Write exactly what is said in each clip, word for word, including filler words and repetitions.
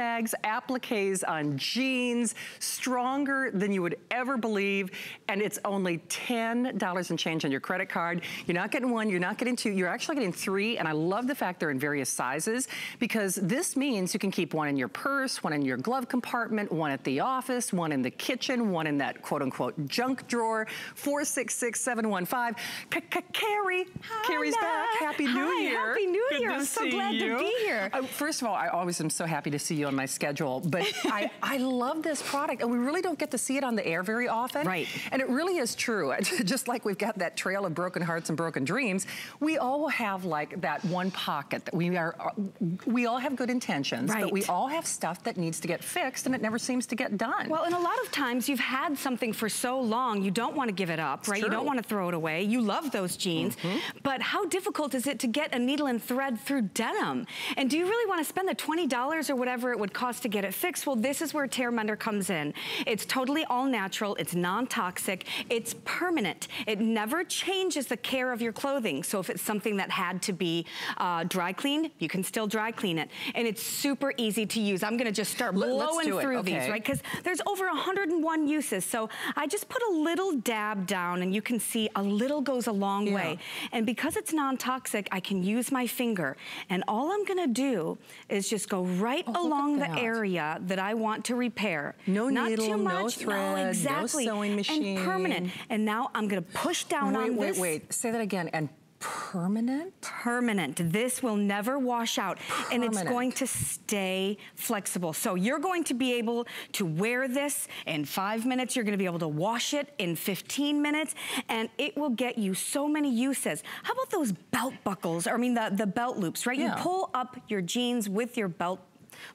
bags, appliques on jeans, stronger than you would ever believe, and it's only ten dollars and change on your credit card. You're not getting one, you're not getting two, you're actually getting three, and I love the fact they're in various sizes because this means you can keep one in your purse, one in your glove compartment, one at the office, one in the kitchen, one in that quote-unquote junk drawer. Four six six, seven one five. Carrie, Carrie's back. Happy New Hi, Year. Happy New Good Year. I'm so glad you. to be here. Uh, first of all, I always am so happy to see you on my schedule, but I, I love this product, and we really don't get to see it on the air very often. Right. And it really is true. Just like we've got that trail of broken hearts and broken dreams, we all have like that one pocket that we are, we all have good intentions, right. but we all have stuff that needs to get fixed, and it never seems to get done. Well, and a lot of times you've had something for so long, you don't want to give it up, right? True. You don't want to throw it away. You love those jeans, mm-hmm. but how difficult is it to get a needle and thread through denim? And do you really want to spend the twenty dollars or whatever it would cost to get it fixed? Well, this is where Tear Mender comes in. It's totally all natural. It's non-toxic. It's permanent. It never changes the care of your clothing. So if it's something that had to be uh, dry cleaned, you can still dry clean it. And it's super easy to use. I'm going to just start blowing through okay. these, right? Because there's over one hundred and one uses. So I just put a little dab down, and you can see a little goes a long yeah. way. And because it's non-toxic, I can use my finger. And all I'm gonna do is just go right oh, along the area that I want to repair. No Not needle, too much. no thread, no, exactly. no sewing machine. And permanent. And now I'm gonna push down wait, on wait, this. Wait, wait, say that again. And permanent? Permanent. This will never wash out. Permanent. And it's going to stay flexible. So you're going to be able to wear this in five minutes. You're going to be able to wash it in fifteen minutes. And it will get you so many uses. How about those belt buckles? Or, I mean, the, the belt loops, right? Yeah. You pull up your jeans with your belt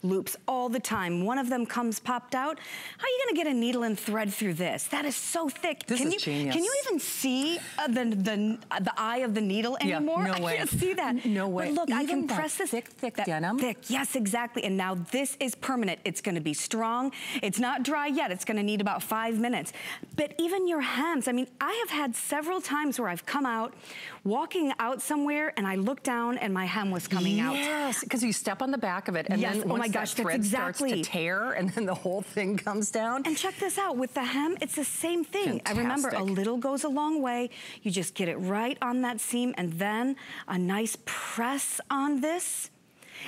loops all the time. One of them comes popped out. How are you going to get a needle and thread through this? That is so thick. This can is you, genius. Can you even see uh, the the uh, the eye of the needle anymore? Yeah, no I way. can't see that. No way. But look, even I can that press this thick, thick that denim. Thick, yes, exactly. And now this is permanent. It's going to be strong. It's not dry yet. It's going to need about five minutes. But even your hems. I mean, I have had several times where I've come out, walking out somewhere, and I looked down, and my hem was coming yes, out. Yes, because you step on the back of it, and yes. then. Oh my gosh, that thread that's exactly. starts to tear, and then the whole thing comes down. And check this out. With the hem, it's the same thing. Fantastic. I remember, a little goes a long way. You just get it right on that seam, and then a nice press on this.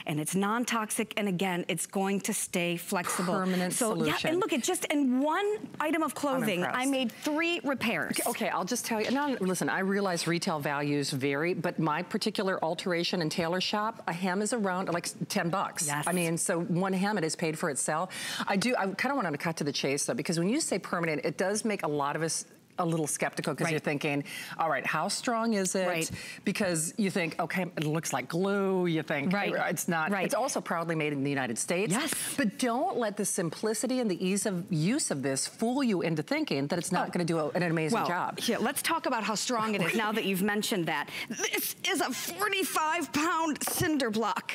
And it's non-toxic, and again, it's going to stay flexible. Permanent so, solution. Yeah, and look, it just in one item of clothing, I made three repairs. Okay, okay, I'll just tell you. Now, listen, I realize retail values vary, but my particular alteration and tailor shop, a hem is around like ten bucks. Yes. I mean, so one hem, it is paid for itself. I do. I kind of want to cut to the chase though, because when you say permanent, it does make a lot of us a little skeptical because right. you're thinking, all right, how strong is it? Right. Because you think, okay, it looks like glue. You think, right. it's not. Right. It's also proudly made in the United States. Yes. But don't let the simplicity and the ease of use of this fool you into thinking that it's not oh. going to do a, an amazing well, job. Yeah, let's talk about how strong it is now that you've mentioned that. This is a forty-five pound cinder block.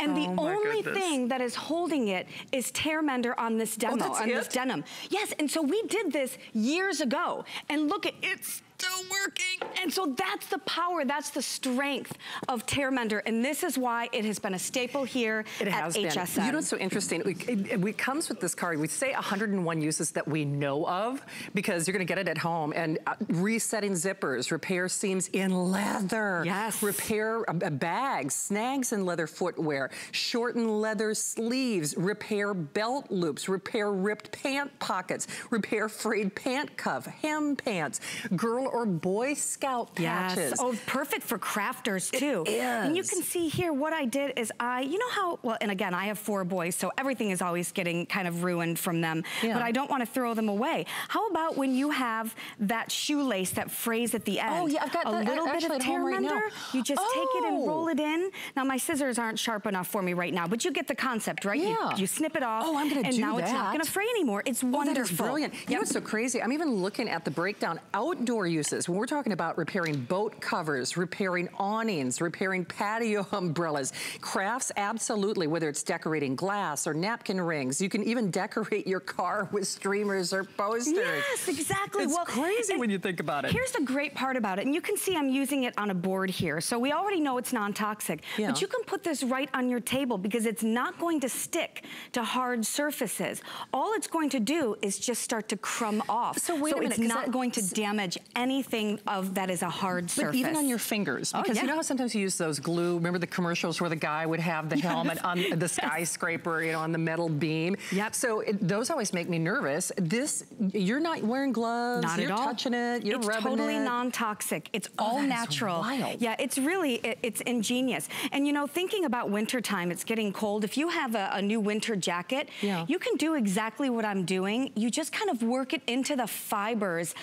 And oh the only goodness. thing that is holding it is Tear Mender on this demo, oh, on it? this denim. Yes, and so we did this years ago. And look at it's still working. And so that's the power, that's the strength of Tear Mender. And this is why it has been a staple here it at has H S N. Been. You know what's so interesting? It, it, it comes with this card. We say one hundred and one uses that we know of because you're going to get it at home. And uh, resetting zippers, repair seams in leather. Yes. Repair uh, bags, snags in leather footwear, shorten leather sleeves, repair belt loops, repair ripped pant pockets, repair frayed pant cuff, hem pants, girl or Boy Scout patches. Yes. Oh, perfect for crafters too. It is. And you can see here what I did is I, you know how, well, and again, I have four boys, so everything is always getting kind of ruined from them, yeah. but I don't want to throw them away. How about when you have that shoelace that frays at the end? Oh yeah, I've got a the, little bit of Tear Mender. Right you just oh. take it and roll it in. Now my scissors aren't sharp enough for me right now, but you get the concept, right? Yeah. You, you snip it off. Oh, I'm going to do that. And now it's not going to fray anymore. It's wonderful. Oh, that is brilliant. You yep. know what's so crazy? I'm even looking at the breakdown outdoor uses. When we're talking about repairing boat covers, repairing awnings, repairing patio umbrellas, crafts, absolutely, whether it's decorating glass or napkin rings. You can even decorate your car with streamers or posters. Yes, exactly. It's well, crazy when you think about it. Here's the great part about it, and you can see I'm using it on a board here, so we already know it's non-toxic, yeah. But you can put this right on your table because it's not going to stick to hard surfaces. All it's going to do is just start to crumb off. So wait so a minute, it's not that, going to damage anything of that is a hard surface. But even on your fingers, because oh, yeah. you know how sometimes you use those glue, remember the commercials where the guy would have the yes. helmet on the skyscraper, you know, on the metal beam? Yep. So it, those always make me nervous. This, you're not wearing gloves, not you're at all. touching it, you're it's rubbing totally it. It's totally non-toxic. It's oh, all natural. Wild. Yeah, it's really, it, it's ingenious. And you know, thinking about wintertime, it's getting cold. If you have a, a new winter jacket, yeah. you can do exactly what I'm doing. You just kind of work it into the fibers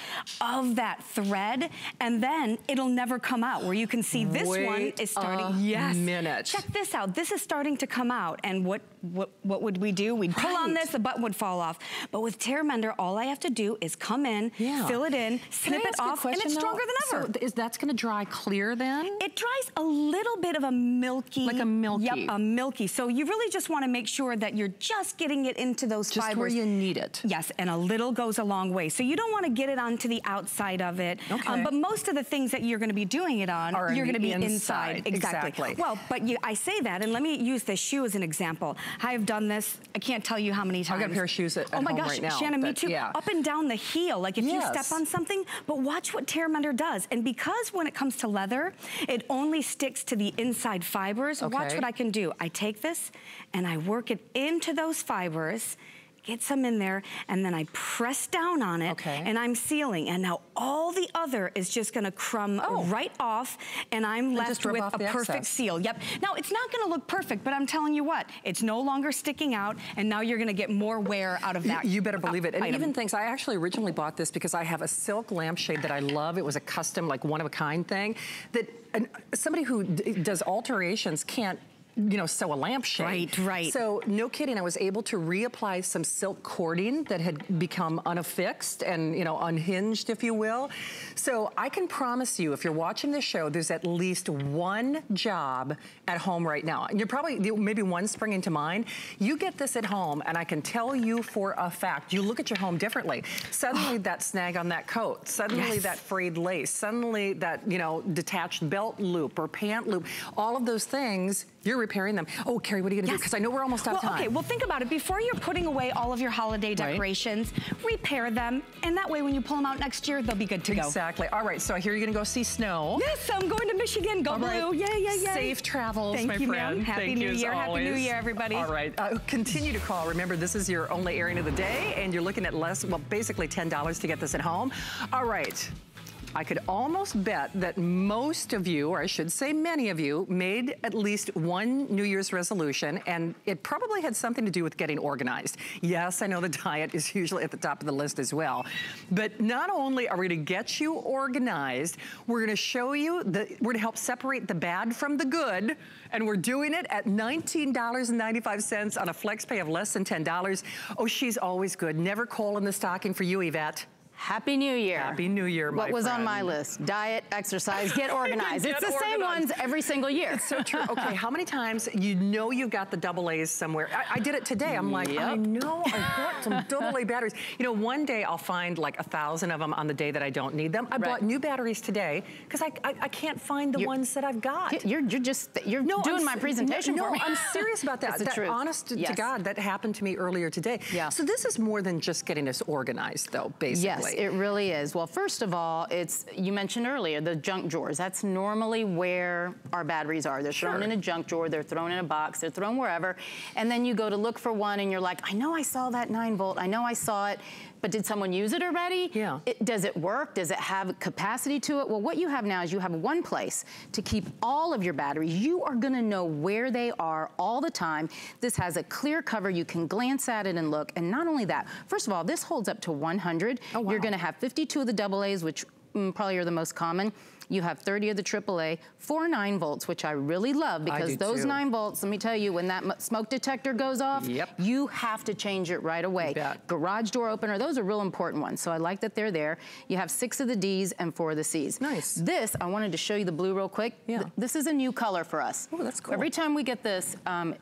of that thread, and then it'll never come out, where you can see this Wait one is starting. A yes. minute. Check this out. This is starting to come out, and what what, what would we do? We'd pull right. on this, the button would fall off. But with Tear Mender, all I have to do is come in, yeah. fill it in, snip it off, question, and it's stronger though? than ever. So is that's gonna dry clear then? It dries a little bit of a milky. Like a milky. Yep, a milky. So you really just wanna make sure that you're just getting it into those just fibers. Just where you need it. Yes, and a little goes a long way. So you don't wanna get it onto the outside of it. Okay. Um, but most of the things that you're gonna be doing it on, Are you're gonna be inside. inside. Exactly. exactly. Well, but you, I say that, and let me use this shoe as an example. I've done this, I can't tell you how many times. I've got a pair of shoes at, at oh my home gosh, right now, Shannon, but, me too. Yeah. Up and down the heel, like if yes. you step on something, but watch what Tear Mender does. And because when it comes to leather, it only sticks to the inside fibers, okay. watch what I can do. I take this and I work it into those fibers, get some in there, and then I press down on it, okay. and I'm sealing. And now all the other is just gonna crumb oh. right off, and I'm left with a perfect seal. Yep. Now, it's not gonna look perfect, but I'm telling you what, it's no longer sticking out, and now you're gonna get more wear out of that. You, you better believe it. And item. even things, I actually originally bought this because I have a silk lampshade that I love. It was a custom, like one-of-a-kind thing, that an, somebody who d does alterations can't you know, sew a lampshade. Right, right. So, no kidding, I was able to reapply some silk cording that had become unaffixed and, you know, unhinged, if you will. So, I can promise you, if you're watching this show, there's at least one job at home right now. You're probably, maybe one springing to mind. You get this at home, and I can tell you for a fact, you look at your home differently. Suddenly, that snag on that coat. Suddenly, yes. that frayed lace. Suddenly, that, you know, detached belt loop or pant loop. All of those things, you're repairing them. Oh, Carrie, what are you gonna yes. do? Because I know we're almost out of well, time. Okay, well think about it. Before you're putting away all of your holiday decorations, right. repair them, and that way when you pull them out next year, they'll be good to exactly. go. Exactly. All right, so I hear you're gonna go see snow. Yes, I'm going to Michigan. Go all blue. Right. Yeah, yeah, yeah. Safe travels, Thank my you, friend. Happy Thank New you, Year. Always. Happy New Year, everybody. All right, uh, continue to call. Remember, this is your only airing of the day, and you're looking at less, well, basically ten dollars to get this at home. All right. I could almost bet that most of you, or I should say many of you, made at least one New Year's resolution, and it probably had something to do with getting organized. Yes, I know the diet is usually at the top of the list as well, but not only are we gonna get you organized, we're gonna show you, the, we're gonna help separate the bad from the good, and we're doing it at nineteen ninety-five on a flex pay of less than ten dollars. Oh, she's always good. Never coal in the stocking for you, Yvette. Happy New Year. Happy New Year, my What was friend. on my list? Diet, exercise, get organized. Get it's the organized. same ones every single year. It's so true. Okay, how many times you know you've got the double A's somewhere? I, I did it today. I'm like, yep. I know I've got some double A batteries. You know, one day I'll find like a thousand of them on the day that I don't need them. I right. bought new batteries today because I, I I can't find the you're, ones that I've got. You're you're just you're no, doing I'm, my presentation no, for no, me. No, I'm serious about that. That's that, the truth. Honest yes. to God, that happened to me earlier today. Yeah. So this is more than just getting us organized, though. Basically. Yes. It really is. Well, first of all, it's, you mentioned earlier, the junk drawers. That's normally where our batteries are. They're sure. thrown in a junk drawer, they're thrown in a box, they're thrown wherever, and then you go to look for one and you're like, I know I saw that nine volt, I know I saw it, but did someone use it already? Yeah. It, does it work? Does it have capacity to it? Well, what you have now is you have one place to keep all of your batteries. You are gonna know where they are all the time. This has a clear cover. You can glance at it and look. And not only that, first of all, this holds up to one hundred. Oh, wow. You're gonna have fifty-two of the double A's, which mm, probably are the most common. You have thirty of the triple A, four nine volts, which I really love, because those too. nine volts, let me tell you, when that smoke detector goes off, yep. you have to change it right away. Garage door opener, those are real important ones. So I like that they're there. You have six of the D's and four of the C's. Nice. This, I wanted to show you the blue real quick. Yeah. Th this is a new color for us. Oh, that's cool. Every time we get this, um,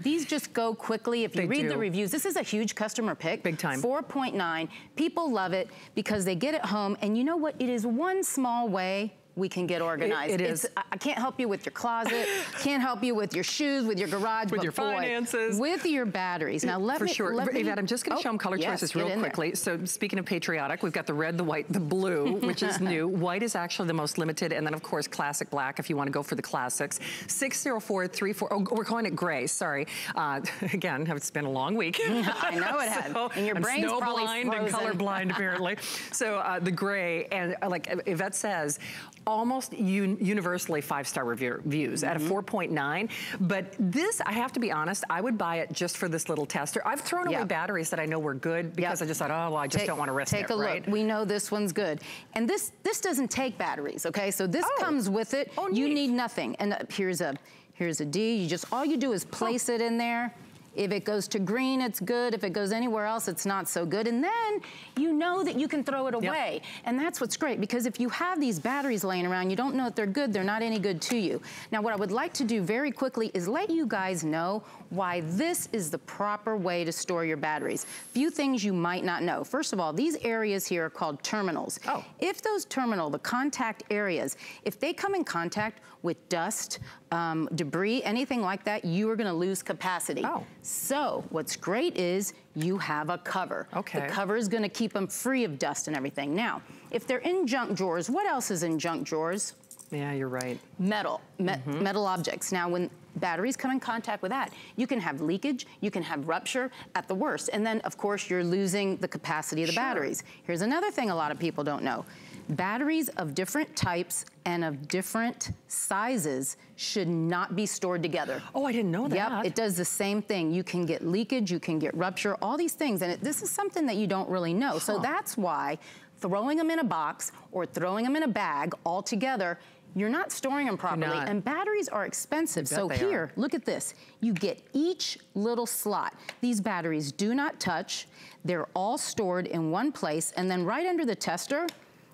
these just go quickly. If you they read do. the reviews, this is a huge customer pick. Big time. four point nine. People love it because they get it home, and you know what? It is one small way we can get organized. It, it is. It's, I can't help you with your closet, can't help you with your shoes, with your garage, with but your boy, finances, with your batteries. Now let For me. For sure, let Yvette, me, I'm just going to oh, show them color yes, choices real quickly. There. So speaking of patriotic, we've got the red, the white, the blue, which is new. White is actually the most limited, and then of course classic black if you want to go for the classics. six oh four three four. Oh, we're calling it gray. Sorry. Uh, again, it's been a long week. I know it has. So, and your brain's snow probably blind frozen. And color blind apparently. So uh, the gray, and uh, like Yvette says, almost un universally five-star reviews mm-hmm. at a four point nine. But this, I have to be honest, I would buy it just for this little tester. I've thrown away yep. batteries that I know were good because yep. I just thought, oh, well, I just take, don't want to risk take it, Take a right? look. We know this one's good. And this this doesn't take batteries, okay? So this oh. comes with it. Oh, you neat. need nothing. And uh, here's a here's a D. You just all you do is place oh. it in there. If it goes to green, it's good. If it goes anywhere else, it's not so good. And then you know that you can throw it away. Yep. And that's what's great, because if you have these batteries laying around, you don't know if they're good, they're not any good to you. Now, what I would like to do very quickly is let you guys know why this is the proper way to store your batteries. Few things you might not know. First of all, these areas here are called terminals. Oh. If those terminal, the contact areas, if they come in contact with dust, um, debris, anything like that, you are gonna lose capacity. Oh. So what's great is you have a cover. Okay. The cover is gonna keep them free of dust and everything. Now, if they're in junk drawers, what else is in junk drawers? Yeah, you're right. Metal, me- mm-hmm. metal objects. Now, when batteries come in contact with that, you can have leakage, you can have rupture at the worst. And then, of course, you're losing the capacity of the sure. batteries. Here's another thing a lot of people don't know. Batteries of different types and of different sizes should not be stored together. Oh, I didn't know that. Yep, it does the same thing. You can get leakage, you can get rupture, all these things. And it, this is something that you don't really know. Huh. So that's why throwing them in a box or throwing them in a bag all together, you're not storing them properly, and batteries are expensive. So here, look at this. You get each little slot. These batteries do not touch. They're all stored in one place, and then right under the tester,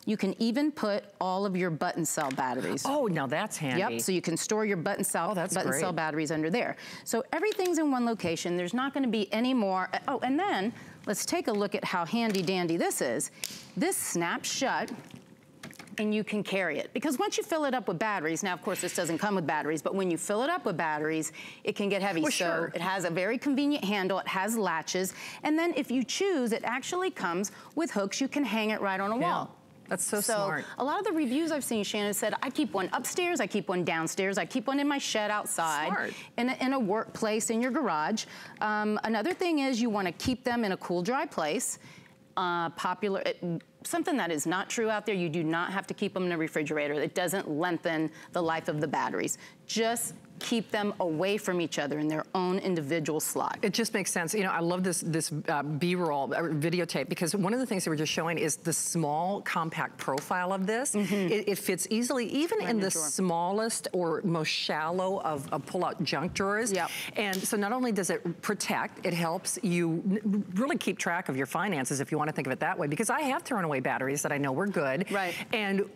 you can even put all of your button cell batteries. Oh, now that's handy. Yep, so you can store your button cell, oh, that's button great. cell batteries under there. So everything's in one location. There's not gonna be any more. Oh, and then let's take a look at how handy dandy this is. This snaps shut, and you can carry it. Because once you fill it up with batteries, now of course this doesn't come with batteries, but when you fill it up with batteries, it can get heavy. Well, so sure. it has a very convenient handle, it has latches, and then if you choose, it actually comes with hooks. You can hang it right on a yeah. wall. That's so, so smart. So a lot of the reviews I've seen, Shannon said, I keep one upstairs, I keep one downstairs, I keep one in my shed outside, smart. In, a, in a workplace, in your garage. Um, another thing is you wanna keep them in a cool, dry place. Uh, popular, it, something that is not true out there, you do not have to keep them in a refrigerator. It doesn't lengthen the life of the batteries. Just keep them away from each other in their own individual slot. It just makes sense. You know, I love this this uh, B-roll uh, videotape, because one of the things that we're just showing is the small, compact profile of this. Mm-hmm. it, it fits easily, even right in the, the smallest or most shallow of, of pull-out junk drawers. Yep. And so not only does it protect, it helps you really keep track of your finances, if you want to think of it that way, because I have thrown away batteries that I know were good. Right. And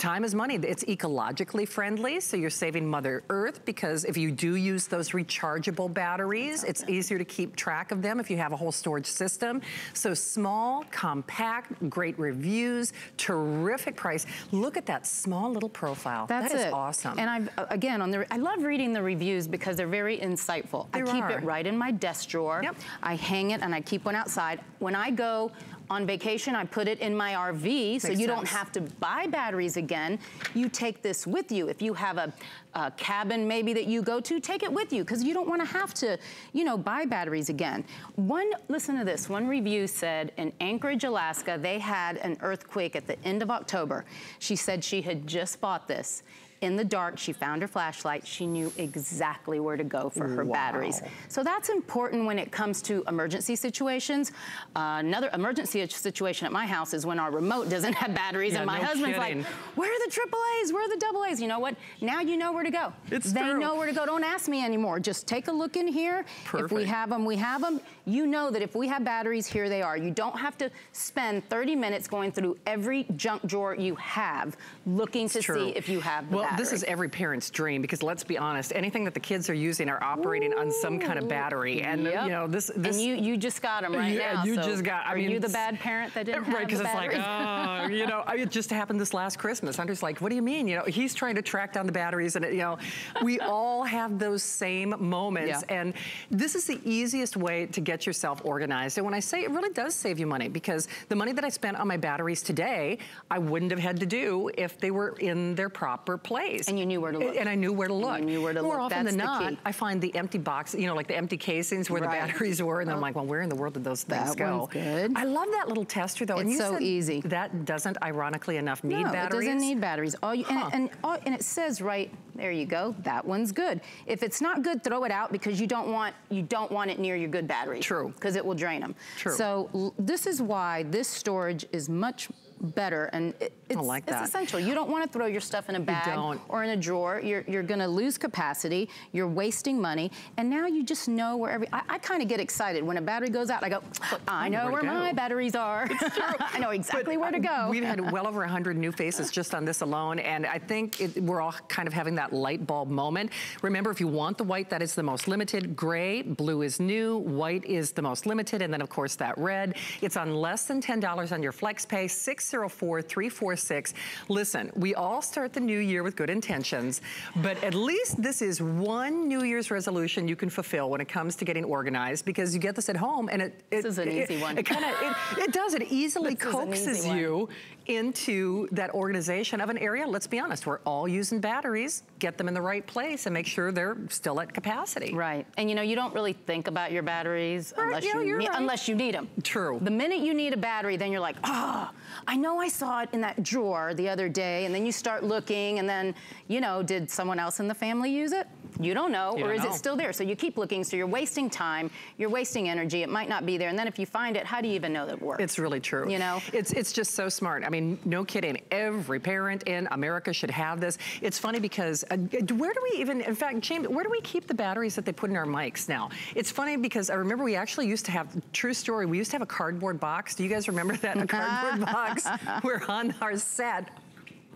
time is money. It's ecologically friendly, so you're saving Mother Earth, because if you do use those rechargeable batteries, it's easier to keep track of them if you have a whole storage system. So small, compact, great reviews, terrific price. Look at that small little profile. That's that is it. awesome. And I've, again, on the, I love reading the reviews because they're very insightful. They I keep are. it right in my desk drawer. Yep. I hang it and I keep one outside. When I go on vacation, I put it in my R V. Makes so you sense. Don't have to buy batteries again. You take this with you. If you have a, a cabin maybe that you go to, take it with you, because you don't want to have to, you know, buy batteries again. One, listen to this. One review said in Anchorage, Alaska, they had an earthquake at the end of October. She said she had just bought this. in the dark, she found her flashlight, she knew exactly where to go for her wow. batteries. So that's important when it comes to emergency situations. Uh, another emergency situation at my house is when our remote doesn't have batteries, yeah, and my no husband's kidding. like, where are the triple A's, where are the double A's? You know what, now you know where to go. It's They true. know where to go, don't ask me anymore. Just take a look in here. Perfect. If we have them, we have them. You know that if we have batteries, here they are. You don't have to spend thirty minutes going through every junk drawer you have looking it's to true. see if you have the well, battery. Well, this is every parent's dream, because let's be honest, anything that the kids are using are operating Ooh. on some kind of battery. And yep. you know, this, this- And you, you just got them right yeah, now. you so just got, I mean- Are you the bad parent that didn't right, have Right, because it's batteries? like, oh, you know, I mean, it just happened this last Christmas. I'm just like, what do you mean? You know, he's trying to track down the batteries, and it, you know, we all have those same moments. Yeah. And this is the easiest way to get yourself organized. And when I say it really does save you money, because the money that I spent on my batteries today, I wouldn't have had to do if they were in their proper place. And you knew where to look. And I knew where to look. And you knew where to More look. More often That's than not, key. I find the empty box, you know, like the empty casings where right. the batteries were, and oh. I'm like, well, where in the world did those things that go? That one's good. I love that little tester, though. It's and you so said easy. That doesn't, ironically enough, need no, batteries. No, it doesn't need batteries. All you, huh. and, and, all, and it says right, there you go, that one's good. If it's not good, throw it out, because you don't want, you don't want it near your good batteries. True. Because it will drain them. True. So this is why this storage is much better, and it, it's, like it's essential. You don't want to throw your stuff in a bag or in a drawer. You're, you're going to lose capacity. You're wasting money. And now you just know where every... I, I kind of get excited. When a battery goes out, I go, I, I know, know where, where my batteries are. It's true. I know exactly but where to go. We've had well over one hundred new faces just on this alone, and I think it, we're all kind of having that light bulb moment. Remember, if you want the white, that is the most limited. Gray, blue is new, white is the most limited, and then, of course, that red. It's on less than ten dollars on your flex pay, six oh four, three four six. Listen, we all start the new year with good intentions, but at least this is one New Year's resolution you can fulfill when it comes to getting organized, because you get this at home, and it- it This is an it, easy one. It kind of, it, it does, it easily this coaxes you into that organization of an area. Let's be honest, we're all using batteries. Get them in the right place and make sure they're still at capacity. Right, and you know, you don't really think about your batteries right, unless, yeah, you, right. unless you need them. True. The minute you need a battery, then you're like, ah, oh, I know I saw it in that drawer the other day, and then you start looking, and then, you know, did someone else in the family use it? You don't know, you or don't is know. it still there? So you keep looking, so you're wasting time, you're wasting energy, it might not be there, and then if you find it, how do you even know that it works? It's really true. You know? It's, it's just so smart. I mean, no kidding, every parent in America should have this. It's funny because, uh, where do we even, in fact, James, where do we keep the batteries that they put in our mics now? It's funny because I remember we actually used to have, true story, we used to have a cardboard box. Do you guys remember that? A cardboard box. We're on our set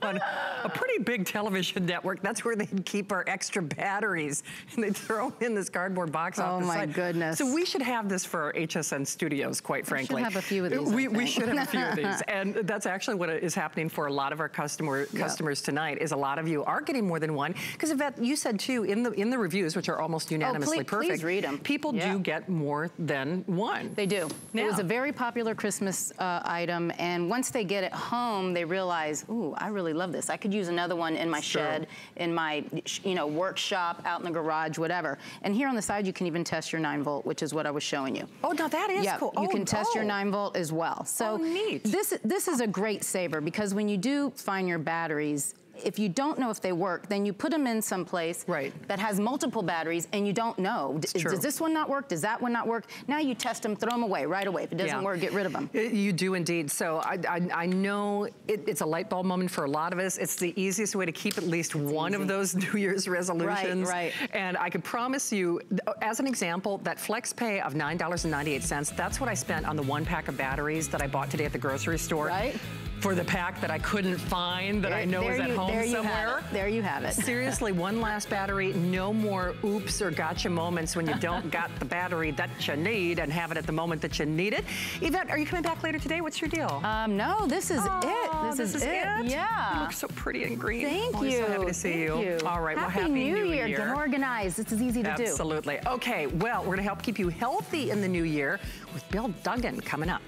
on a pretty big television network. That's where they'd keep our extra batteries, and they'd throw in this cardboard box off the side. Oh my goodness. So we should have this for our H S N studios, quite frankly. We should have a few of these. We, we should have a few of these. And that's actually what is happening for a lot of our customer yep. customers tonight, is a lot of you are getting more than one. Because Yvette, you said too, in the in the reviews, which are almost unanimously oh, please, perfect, please read them. people yeah. do get more than one. They do. Yeah. It was a very popular Christmas uh, item, and once they get it home, they realize, ooh, I really love this. I could use another one in my sure. shed, in my you know workshop, out in the garage, whatever. And here on the side, you can even test your nine volt, which is what I was showing you. Oh, now that is yeah, cool. You oh, can test oh. your nine volt as well. So oh, neat. This this is a great saver, because when you do find your batteries, if you don't know if they work, then you put them in some place right. that has multiple batteries, and you don't know. D true. Does this one not work? Does that one not work? Now you test them, throw them away right away. If it doesn't yeah. work, get rid of them. It, you do indeed. So I, I, I know it, it's a light bulb moment for a lot of us. It's the easiest way to keep at least it's one easy. of those New Year's resolutions. Right, right. And I could promise you, as an example, that flex pay of nine ninety-eight, that's what I spent on the one pack of batteries that I bought today at the grocery store. Right. For the pack that I couldn't find, that there, I know is at you, home there you somewhere. Have it. There you have it. Seriously, one last battery, no more oops or gotcha moments when you don't got the battery that you need and have it at the moment that you need it. Yvette, are you coming back later today? What's your deal? Um, no, this is oh, it. This, this is, is it. it. Yeah. You look so pretty and green. Thank Always you. So happy to see Thank you. you. All right, happy well, happy New, new year. year. Get organized. This is easy to Absolutely. do. Absolutely. Okay, well, we're gonna help keep you healthy in the new year with Bill Duggan coming up.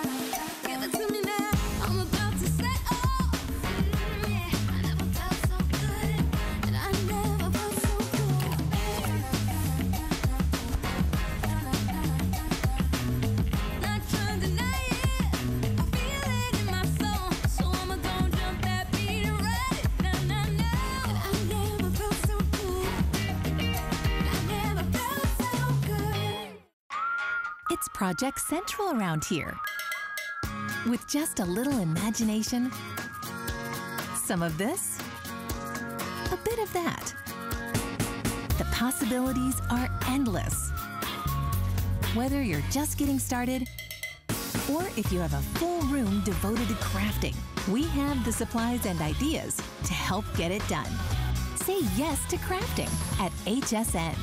My soul. It's Project Central around here. With just a little imagination, some of this, a bit of that, the possibilities are endless. Whether you're just getting started, or if you have a full room devoted to crafting, we have the supplies and ideas to help get it done. Say yes to crafting at H S N.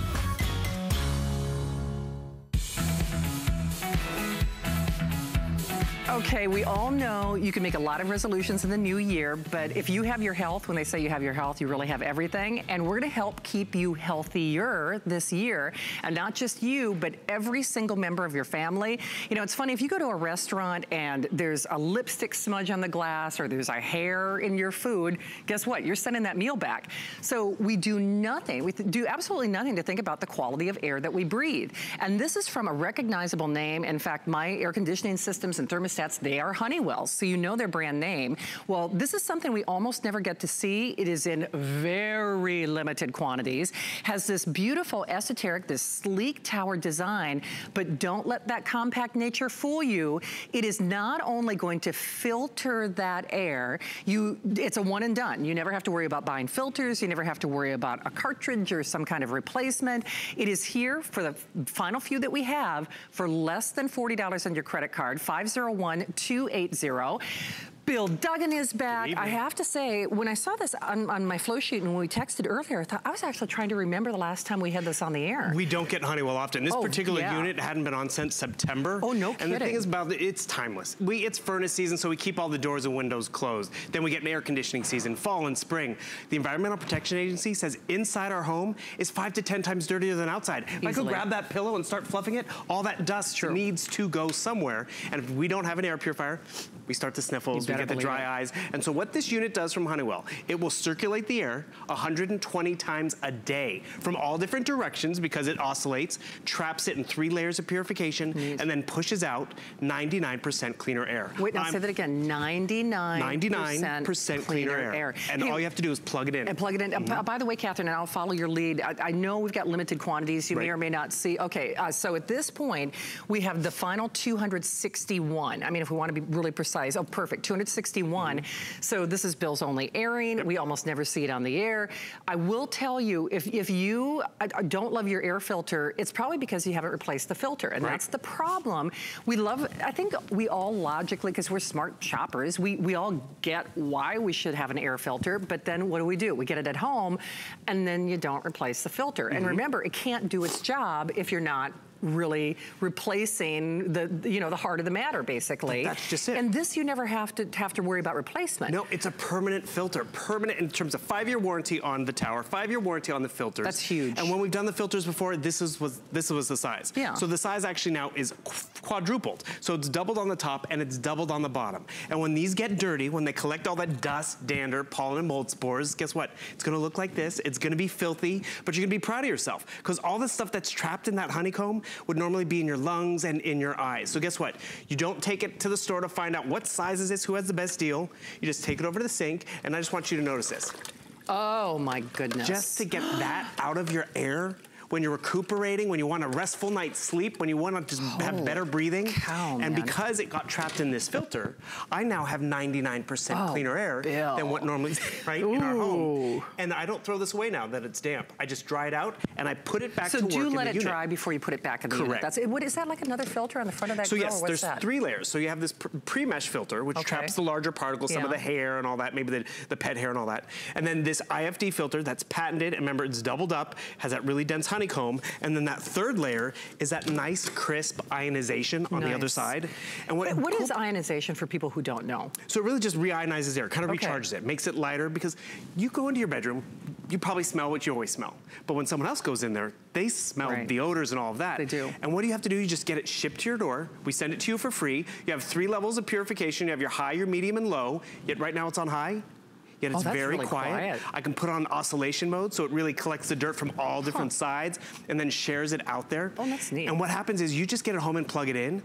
Okay, we all know you can make a lot of resolutions in the new year, but if you have your health, when they say you have your health, you really have everything. And we're gonna help keep you healthier this year. And not just you, but every single member of your family. You know, it's funny, if you go to a restaurant and there's a lipstick smudge on the glass or there's a hair in your food, guess what? You're sending that meal back. So we do nothing, we do absolutely nothing to think about the quality of air that we breathe. And this is from a recognizable name. In fact, my air conditioning systems and thermostats, they are Honeywell, so you know their brand name. Well, this is something we almost never get to see. It is in very limited quantities. Has this beautiful esoteric, this sleek tower design, but don't let that compact nature fool you. It is not only going to filter that air, you, it's a one and done. You never have to worry about buying filters. You never have to worry about a cartridge or some kind of replacement. It is here for the final few that we have for less than forty dollars on your credit card, five oh one, two eight zero. Bill Duggan is back. I have to say, when I saw this on, on my flow sheet and when we texted earlier, I thought I was actually trying to remember the last time we had this on the air. We don't get Honeywell often. This oh, particular yeah. unit hadn't been on since September. Oh, no kidding. And the thing is about it, it's timeless. We, it's furnace season, so we keep all the doors and windows closed. Then we get an air conditioning season, fall and spring. The Environmental Protection Agency says inside our home is five to ten times dirtier than outside. Easily. If I could grab that pillow and start fluffing it, all that dust True. needs to go somewhere. And if we don't have an air purifier, we start to sniffle, we get the dry it. eyes. And so what this unit does from Honeywell, it will circulate the air one hundred twenty times a day from all different directions because it oscillates, traps it in three layers of purification, Neat. and then pushes out ninety-nine percent cleaner air. Wait, now um, say that again, ninety-nine percent cleaner air. air. And hey, all you have to do is plug it in. And plug it in. Mm-hmm. uh, by the way, Catherine, and I'll follow your lead. I, I know we've got limited quantities. You right. may or may not see. Okay, uh, so at this point, we have the final two hundred sixty-one. I mean, if we want to be really precise. Oh, perfect. two hundred sixty-one. Mm-hmm. So this is Bill's only airing. Yep. We almost never see it on the air. I will tell you, if, if you don't love your air filter, it's probably because you haven't replaced the filter. And right. that's the problem. We love, I think we all logically, because we're smart shoppers, we, we all get why we should have an air filter, but then what do we do? We get it at home, and then you don't replace the filter. Mm-hmm. And remember, it can't do its job if you're not really replacing the, you know, the heart of the matter, basically. That's just it. And this, you never have to have to worry about replacement. No, it's a permanent filter. Permanent in terms of five-year warranty on the tower, five-year warranty on the filters. That's huge. And when we've done the filters before, this is, was this was the size. Yeah. So the size actually now is quadrupled. So it's doubled on the top and it's doubled on the bottom. And when these get dirty, when they collect all that dust, dander, pollen, and mold spores, guess what? It's gonna look like this. It's gonna be filthy, but you're gonna be proud of yourself because all the stuff that's trapped in that honeycomb would normally be in your lungs and in your eyes. So guess what? You don't take it to the store to find out what size is this, who has the best deal. You just take it over to the sink, and I just want you to notice this. Oh my goodness. Just to get that out of your air when you're recuperating, when you want a restful night's sleep, when you want to just oh, have better breathing. Cow, and man. because it got trapped in this filter, I now have ninety-nine percent oh, cleaner air Bill. than what normally is right Ooh. in our home. And I don't throw this away now that it's damp. I just dry it out and I put it back so to work in the So do let it unit. dry before you put it back in the Correct. unit. That's, what, is that like another filter on the front of that So grill, yes, there's that? three layers. So you have this pre-mesh filter, which okay. traps the larger particles, yeah. some of the hair and all that, maybe the, the pet hair and all that. And then this I F D filter that's patented, and remember it's doubled up, has that really dense honeycomb, and then that third layer is that nice crisp ionization on nice. the other side. And what, what is ionization for people who don't know? So it really just re-ionizes air, kind of okay. recharges it, makes it lighter, because you go into your bedroom, you probably smell what you always smell. But when someone else goes in there, they smell right. the odors and all of that. They do. And what do you have to do? You just get it shipped to your door. We send it to you for free. You have three levels of purification. You have your high, your medium, and low. Yet right now it's on high. Yet it's oh, very really quiet. quiet. I can put on oscillation mode, so it really collects the dirt from all different huh. sides and then shares it out there. Oh, that's neat. And what happens is you just get it home and plug it in.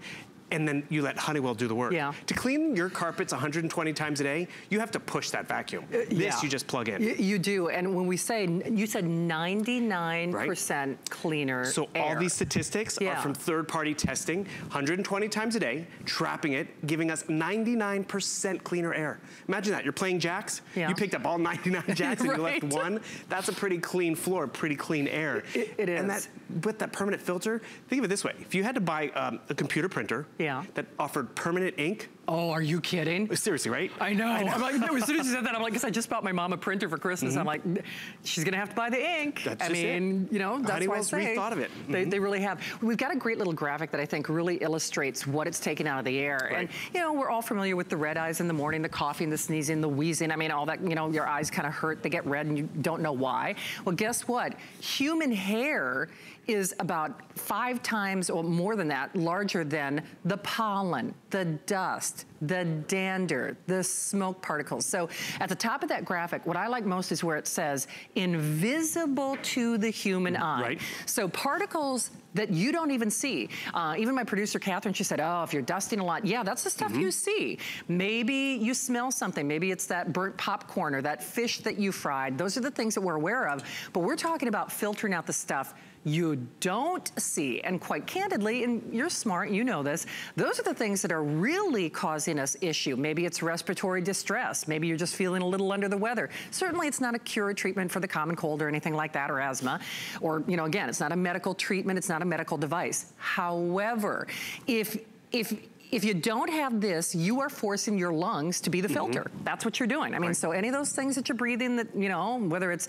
and then you let Honeywell do the work. Yeah. To clean your carpets one hundred twenty times a day, you have to push that vacuum. Uh, this yeah. you just plug in. Y you do, and when we say, you said ninety-nine percent right? cleaner So air. all these statistics yeah. are from third-party testing, one hundred twenty times a day, trapping it, giving us ninety-nine percent cleaner air. Imagine that, you're playing jacks, yeah. you picked up all ninety-nine jacks right? and you left one. That's a pretty clean floor, pretty clean air. It, it is. And that, with that permanent filter, think of it this way, if you had to buy um, a computer printer, yeah. that offered permanent ink. Oh, are you kidding? Seriously, right? I know. I know. I'm like, no, as soon as you said that, I'm like, guess I just bought my mom a printer for Christmas. Mm-hmm. I'm like, she's gonna have to buy the ink. That's I just mean, it. you know, that's Honeywell's why I say rethought of it. Mm-hmm. they, they really have. We've got a great little graphic that I think really illustrates what it's taken out of the air. Right. And you know, we're all familiar with the red eyes in the morning, the coughing, the sneezing, the wheezing. I mean, all that. You know, your eyes kind of hurt. They get red, and you don't know why. Well, guess what? Human hair is about five times or more than that larger than the pollen, the dust, the dander, the smoke particles. So at the top of that graphic, what I like most is where it says invisible to the human eye. Right. So particles that you don't even see. Uh, even my producer, Catherine, she said, oh, if you're dusting a lot, yeah, that's the stuff mm-hmm. you see. Maybe you smell something. Maybe it's that burnt popcorn or that fish that you fried. Those are the things that we're aware of. But we're talking about filtering out the stuff you don't see. And quite candidly, and you're smart, you know this, those are the things that are really causing us issue. Maybe it's respiratory distress. Maybe you're just feeling a little under the weather. Certainly it's not a cure or treatment for the common cold or anything like that, or asthma. Or, you know, again, it's not a medical treatment. It's not a medical device. However, if, if, If you don't have this, you are forcing your lungs to be the filter. Mm-hmm. That's what you're doing. I mean, right. so any of those things that you're breathing that, you know, whether it's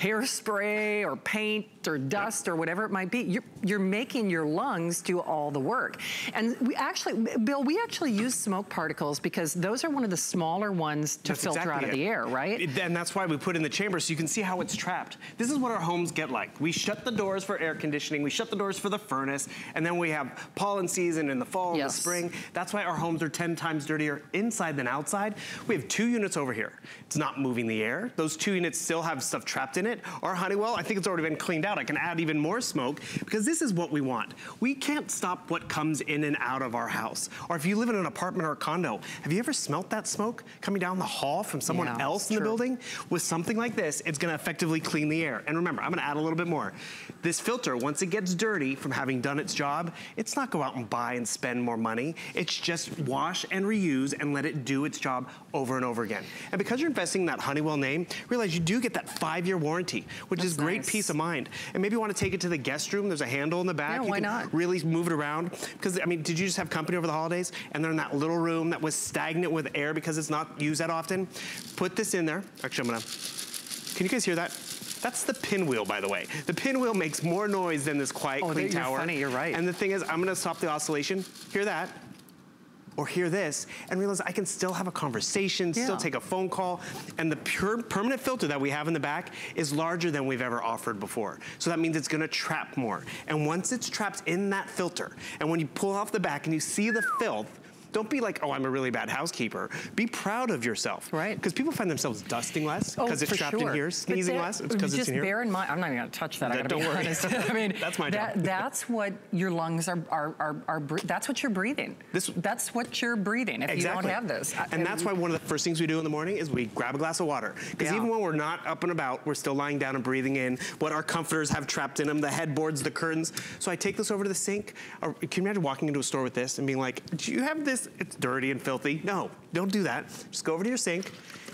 hairspray or paint or dust yep. or whatever it might be, you're, you're making your lungs do all the work. And we actually, Bill, we actually use smoke particles because those are one of the smaller ones to that's filter exactly out of it. the air, right? It, and that's why we put in the chamber so you can see how it's trapped. This is what our homes get like. We shut the doors for air conditioning, we shut the doors for the furnace, and then we have pollen season in the fall yes. and the spring. That's why our homes are ten times dirtier inside than outside. We have two units over here. It's not moving the air. Those two units still have stuff trapped in it. Our Honeywell, I think it's already been cleaned out. I can add even more smoke because this is what we want. We can't stop what comes in and out of our house. Or if you live in an apartment or a condo, have you ever smelt that smoke coming down the hall from someone yeah, else in true. the building? With something like this, it's gonna effectively clean the air. And remember, I'm gonna add a little bit more. This filter, once it gets dirty from having done its job, it's not go out and buy and spend more money. It's just wash and reuse and let it do its job over and over again. And because you're investing in that Honeywell name, realize you do get that five-year warranty, which That's is great nice. peace of mind. And maybe you want to take it to the guest room. There's a handle in the back. Yeah, you why can not? Really move it around. Because, I mean, did you just have company over the holidays and they're in that little room that was stagnant with air because it's not used that often? Put this in there. Actually, I'm going to... Can you guys hear that? That's the pinwheel, by the way. The pinwheel makes more noise than this quiet oh, clean you're tower. Funny, you're right. And the thing is, I'm gonna stop the oscillation. Hear that, or hear this, and realize I can still have a conversation, yeah. still take a phone call, and the pure permanent filter that we have in the back is larger than we've ever offered before. So that means it's gonna trap more. And once it's trapped in that filter, and when you pull off the back and you see the filth, don't be like, oh, I'm a really bad housekeeper. Be proud of yourself. Right. Because people find themselves dusting less because oh, it's trapped sure. in here, sneezing that, less because it's in here. Just bear in mind, I'm not even going to touch that. that I don't be worry. Honest. I mean, that's my that, job. That's what your lungs are, are, are, are, that's what you're breathing. This, that's what you're breathing if exactly. you don't have this. I, and I, that's why one of the first things we do in the morning is we grab a glass of water. Because yeah. even when we're not up and about, we're still lying down and breathing in what our comforters have trapped in them, the headboards, the curtains. So I take this over to the sink. Or, can you imagine walking into a store with this and being like, do you have this? It's dirty and filthy. No, don't do that. Just go over to your sink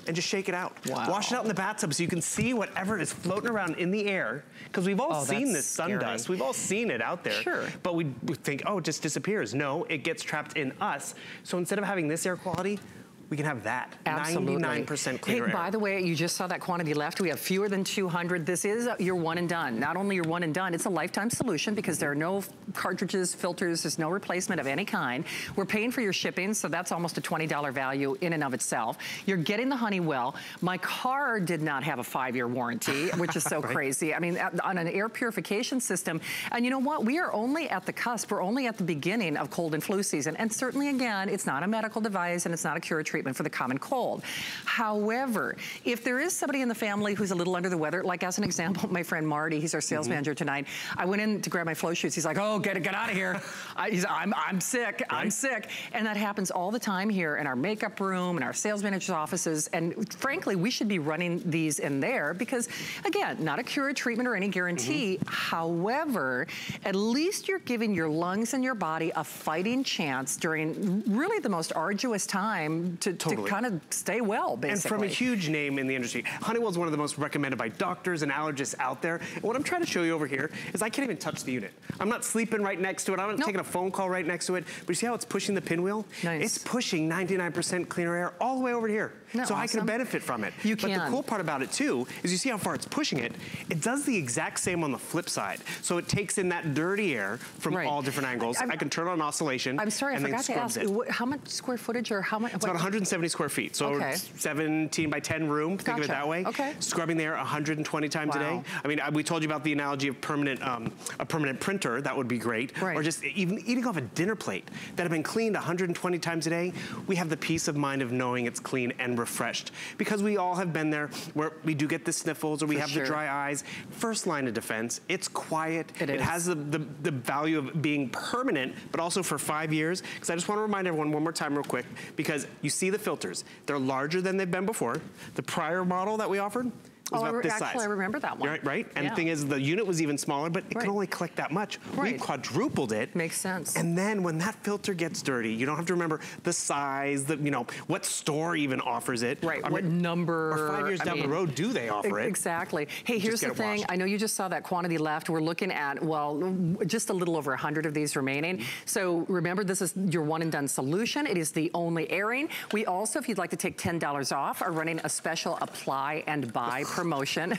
and just shake it out. Wow. Wash it out in the bathtub so you can see whatever is floating around in the air. Because we've all oh, seen this sundust. We've all seen it out there. Sure. But we, we think, oh, it just disappears. No, it gets trapped in us. So instead of having this air quality, we can have that. Absolutely. ninety-nine percent cleaner hey, by air. the way, you just saw that quantity left. We have fewer than two hundred. This is a, your one and done. Not only your one and done, it's a lifetime solution because there are no cartridges, filters, there's no replacement of any kind. We're paying for your shipping, so that's almost a twenty dollar value in and of itself. You're getting the Honeywell. My car did not have a five-year warranty, which is so right. crazy. I mean, at, on an air purification system. And you know what? We are only at the cusp. We're only at the beginning of cold and flu season. And certainly, again, it's not a medical device and it's not a cure treatment. treatment for the common cold. However, if there is somebody in the family who's a little under the weather, like as an example, my friend Marty, he's our sales mm-hmm. manager tonight. I went in to grab my flow sheets. He's like, oh, get, get out of here. I, he's, I'm, I'm sick, right? I'm sick. And that happens all the time here in our makeup room, in our sales manager's offices. And frankly, we should be running these in there because, again, not a cure, treatment, or any guarantee. Mm-hmm. However, at least you're giving your lungs and your body a fighting chance during really the most arduous time to, totally. to kind of stay well, basically. And from a huge name in the industry. Honeywell is one of the most recommended by doctors and allergists out there. And what I'm trying to show you over here is I can't even touch the unit. I'm not sleeping right next to it. I'm not nope. taking a phone call right next to it. But you see how it's pushing the pinwheel? Nice. It's pushing ninety-nine percent cleaner air all the way over here. So awesome? I can benefit from it. You can. But the cool part about it too is you see how far it's pushing it. It does the exact same on the flip side. So it takes in that dirty air from right. all different angles. I'm, I can turn on oscillation. I'm sorry, I forgot to ask, it. how much square footage or how much? It's what? about one hundred seventy square feet. So okay. seventeen by ten room, think gotcha. of it that way. Okay. Scrubbing the air one hundred twenty times wow. a day. I mean, I, we told you about the analogy of permanent, um, a permanent printer. That would be great. Right. Or just even eating off a dinner plate that have been cleaned one hundred twenty times a day. We have the peace of mind of knowing it's clean and refreshed, because we all have been there where we do get the sniffles or we For have sure. the dry eyes. First line of defense, it's quiet. It, it has the, the, the value of being permanent, but also for five years. Because I just want to remind everyone one more time real quick, because you see the filters. They're larger than they've been before. The prior model that we offered, Oh, about I this actually, size. I remember that one. Right, right? And yeah. the thing is, the unit was even smaller, but it right. could only collect that much. Right. We quadrupled it. Makes sense. And then when that filter gets dirty, you don't have to remember the size, the, you know, what store even offers it. Right, I what mean, number. Or five years I down mean, the road, do they offer it? Exactly. Hey, here's the thing. I know you just saw that quantity left. We're looking at, well, just a little over one hundred of these remaining. So remember, this is your one and done solution. It is the only airing. We also, if you'd like to take ten dollars off, are running a special apply and buy program. Promotion.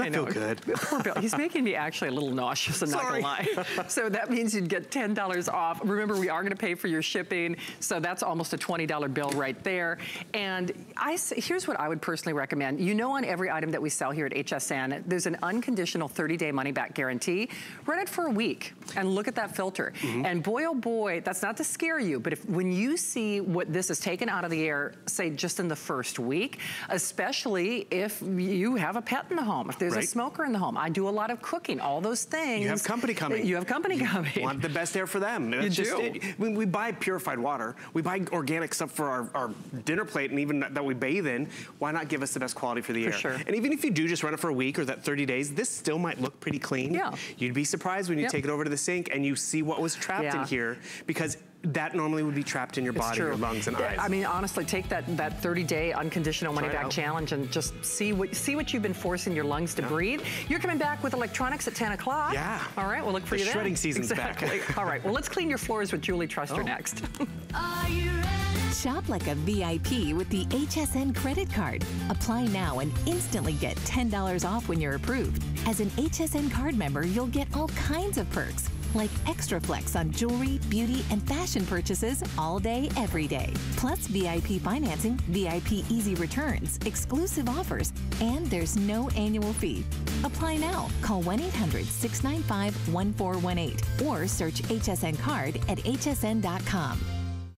I know. Feel good. Poor Bill. He's making me actually a little nauseous, I'm Sorry. not going to lie. So that means you'd get ten dollars off. Remember, we are going to pay for your shipping. So that's almost a twenty dollar bill right there. And I, here's what I would personally recommend. You know, on every item that we sell here at H S N, there's an unconditional thirty day money-back guarantee. Run it for a week and look at that filter. Mm-hmm. And boy, oh boy, that's not to scare you, but if when you see what this is taken out of the air, say just in the first week, especially if you have a pet in the home, if there's Right. a smoker in the home. I do a lot of cooking, all those things. You have company coming. You have company you coming. You want the best air for them. It's you just do. It. When we buy purified water, we buy organic stuff for our, our dinner plate and even that we bathe in, why not give us the best quality for the for air? Sure. And even if you do just run it for a week or that thirty days, this still might look pretty clean. Yeah. You'd be surprised when you yep. take it over to the sink and you see what was trapped yeah. in here, because that normally would be trapped in your body, your lungs, and eyes. I mean, honestly, take that that thirty day unconditional money back challenge and just see what see what you've been forcing your lungs to yeah. breathe. You're coming back with electronics at ten o'clock. Yeah. All right, we'll look for the you then. The shredding season's exactly. back. All right, well, let's clean your floors with Julie Truster oh. next. Are you ready? Shop like a V I P with the H S N credit card. Apply now and instantly get ten dollars off when you're approved. As an H S N card member, you'll get all kinds of perks, like extra flex on jewelry, beauty, and fashion purchases all day, every day. Plus V I P financing, V I P easy returns, exclusive offers, and there's no annual fee. Apply now. Call one eight hundred, six nine five, one four one eight or search H S N card at H S N dot com.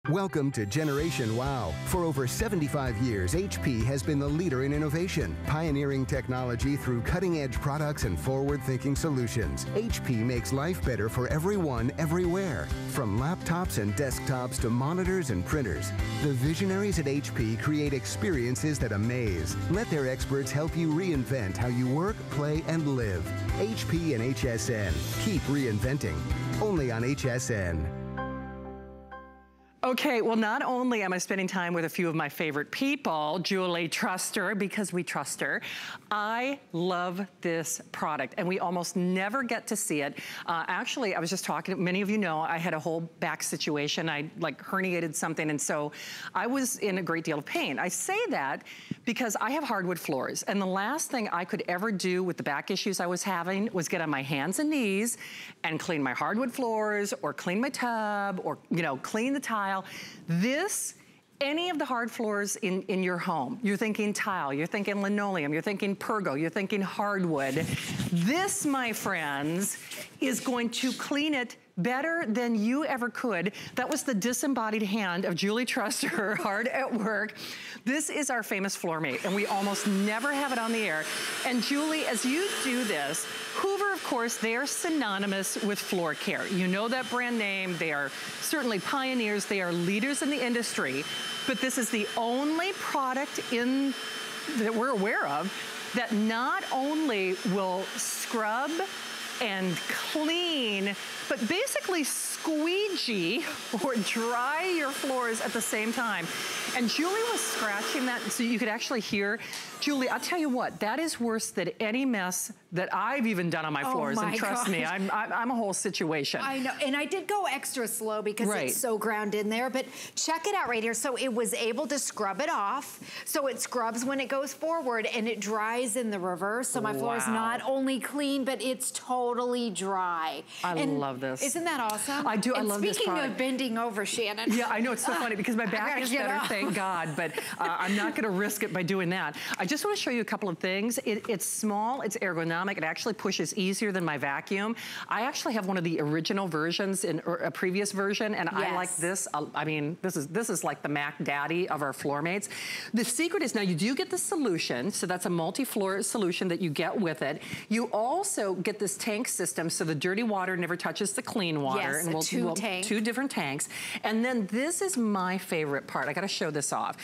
Welcome to Generation Wow. For over seventy-five years, H P has been the leader in innovation, pioneering technology through cutting-edge products and forward-thinking solutions. H P makes life better for everyone, everywhere. From laptops and desktops to monitors and printers, the visionaries at H P create experiences that amaze. Let their experts help you reinvent how you work, play, and live. H P and H S N. Keep reinventing. Only on H S N. Okay, well, not only am I spending time with a few of my favorite people, Julie Truster, because we trust her, I love this product, and we almost never get to see it. Uh, actually, I was just talking, many of you know, I had a whole back situation. I, like, herniated something, and so I was in a great deal of pain. I say that because I have hardwood floors, and the last thing I could ever do with the back issues I was having was get on my hands and knees and clean my hardwood floors or clean my tub or, you know, clean the tile. This, any of the hard floors in, in your home, you're thinking tile, you're thinking linoleum, you're thinking pergo, you're thinking hardwood. This, my friends, is going to clean it better than you ever could. That was the disembodied hand of Julie Truster, hard at work. This is our famous Floor Mate, and we almost never have it on the air. And Julie, as you do this, Hoover, of course, they are synonymous with floor care. You know that brand name. They are certainly pioneers. They are leaders in the industry. But this is the only product in that we're aware of that not only will scrub and clean, but basically squeegee or dry your floors at the same time. And Julie was scratching that so you could actually hear. Julie, I'll tell you what, that is worse than any mess that I've even done on my oh floors. My and trust God. me, I'm, I'm a whole situation. I know, and I did go extra slow because right. it's so ground in there, but check it out right here. So it was able to scrub it off. So it scrubs when it goes forward and it dries in the reverse. So my wow. floor is not only clean, but it's totally dry. I and love this. Isn't that awesome? I do, and I love this product. Speaking of bending over, Shannon. Yeah, I know, it's so funny because my back is better, off. thank God, but uh, I'm not gonna risk it by doing that. I just wanna show you a couple of things. It, it's small, it's ergonomic. It actually pushes easier than my vacuum. I actually have one of the original versions in or a previous version, and yes. I like this. I mean, this is this is like the Mac Daddy of our floor mates. The secret is now you do get the solution, so that's a multi-floor solution that you get with it. You also get this tank system, so the dirty water never touches the clean water. Yes, and we'll, two we'll, tank. two different tanks. And then this is my favorite part. I got to show this off.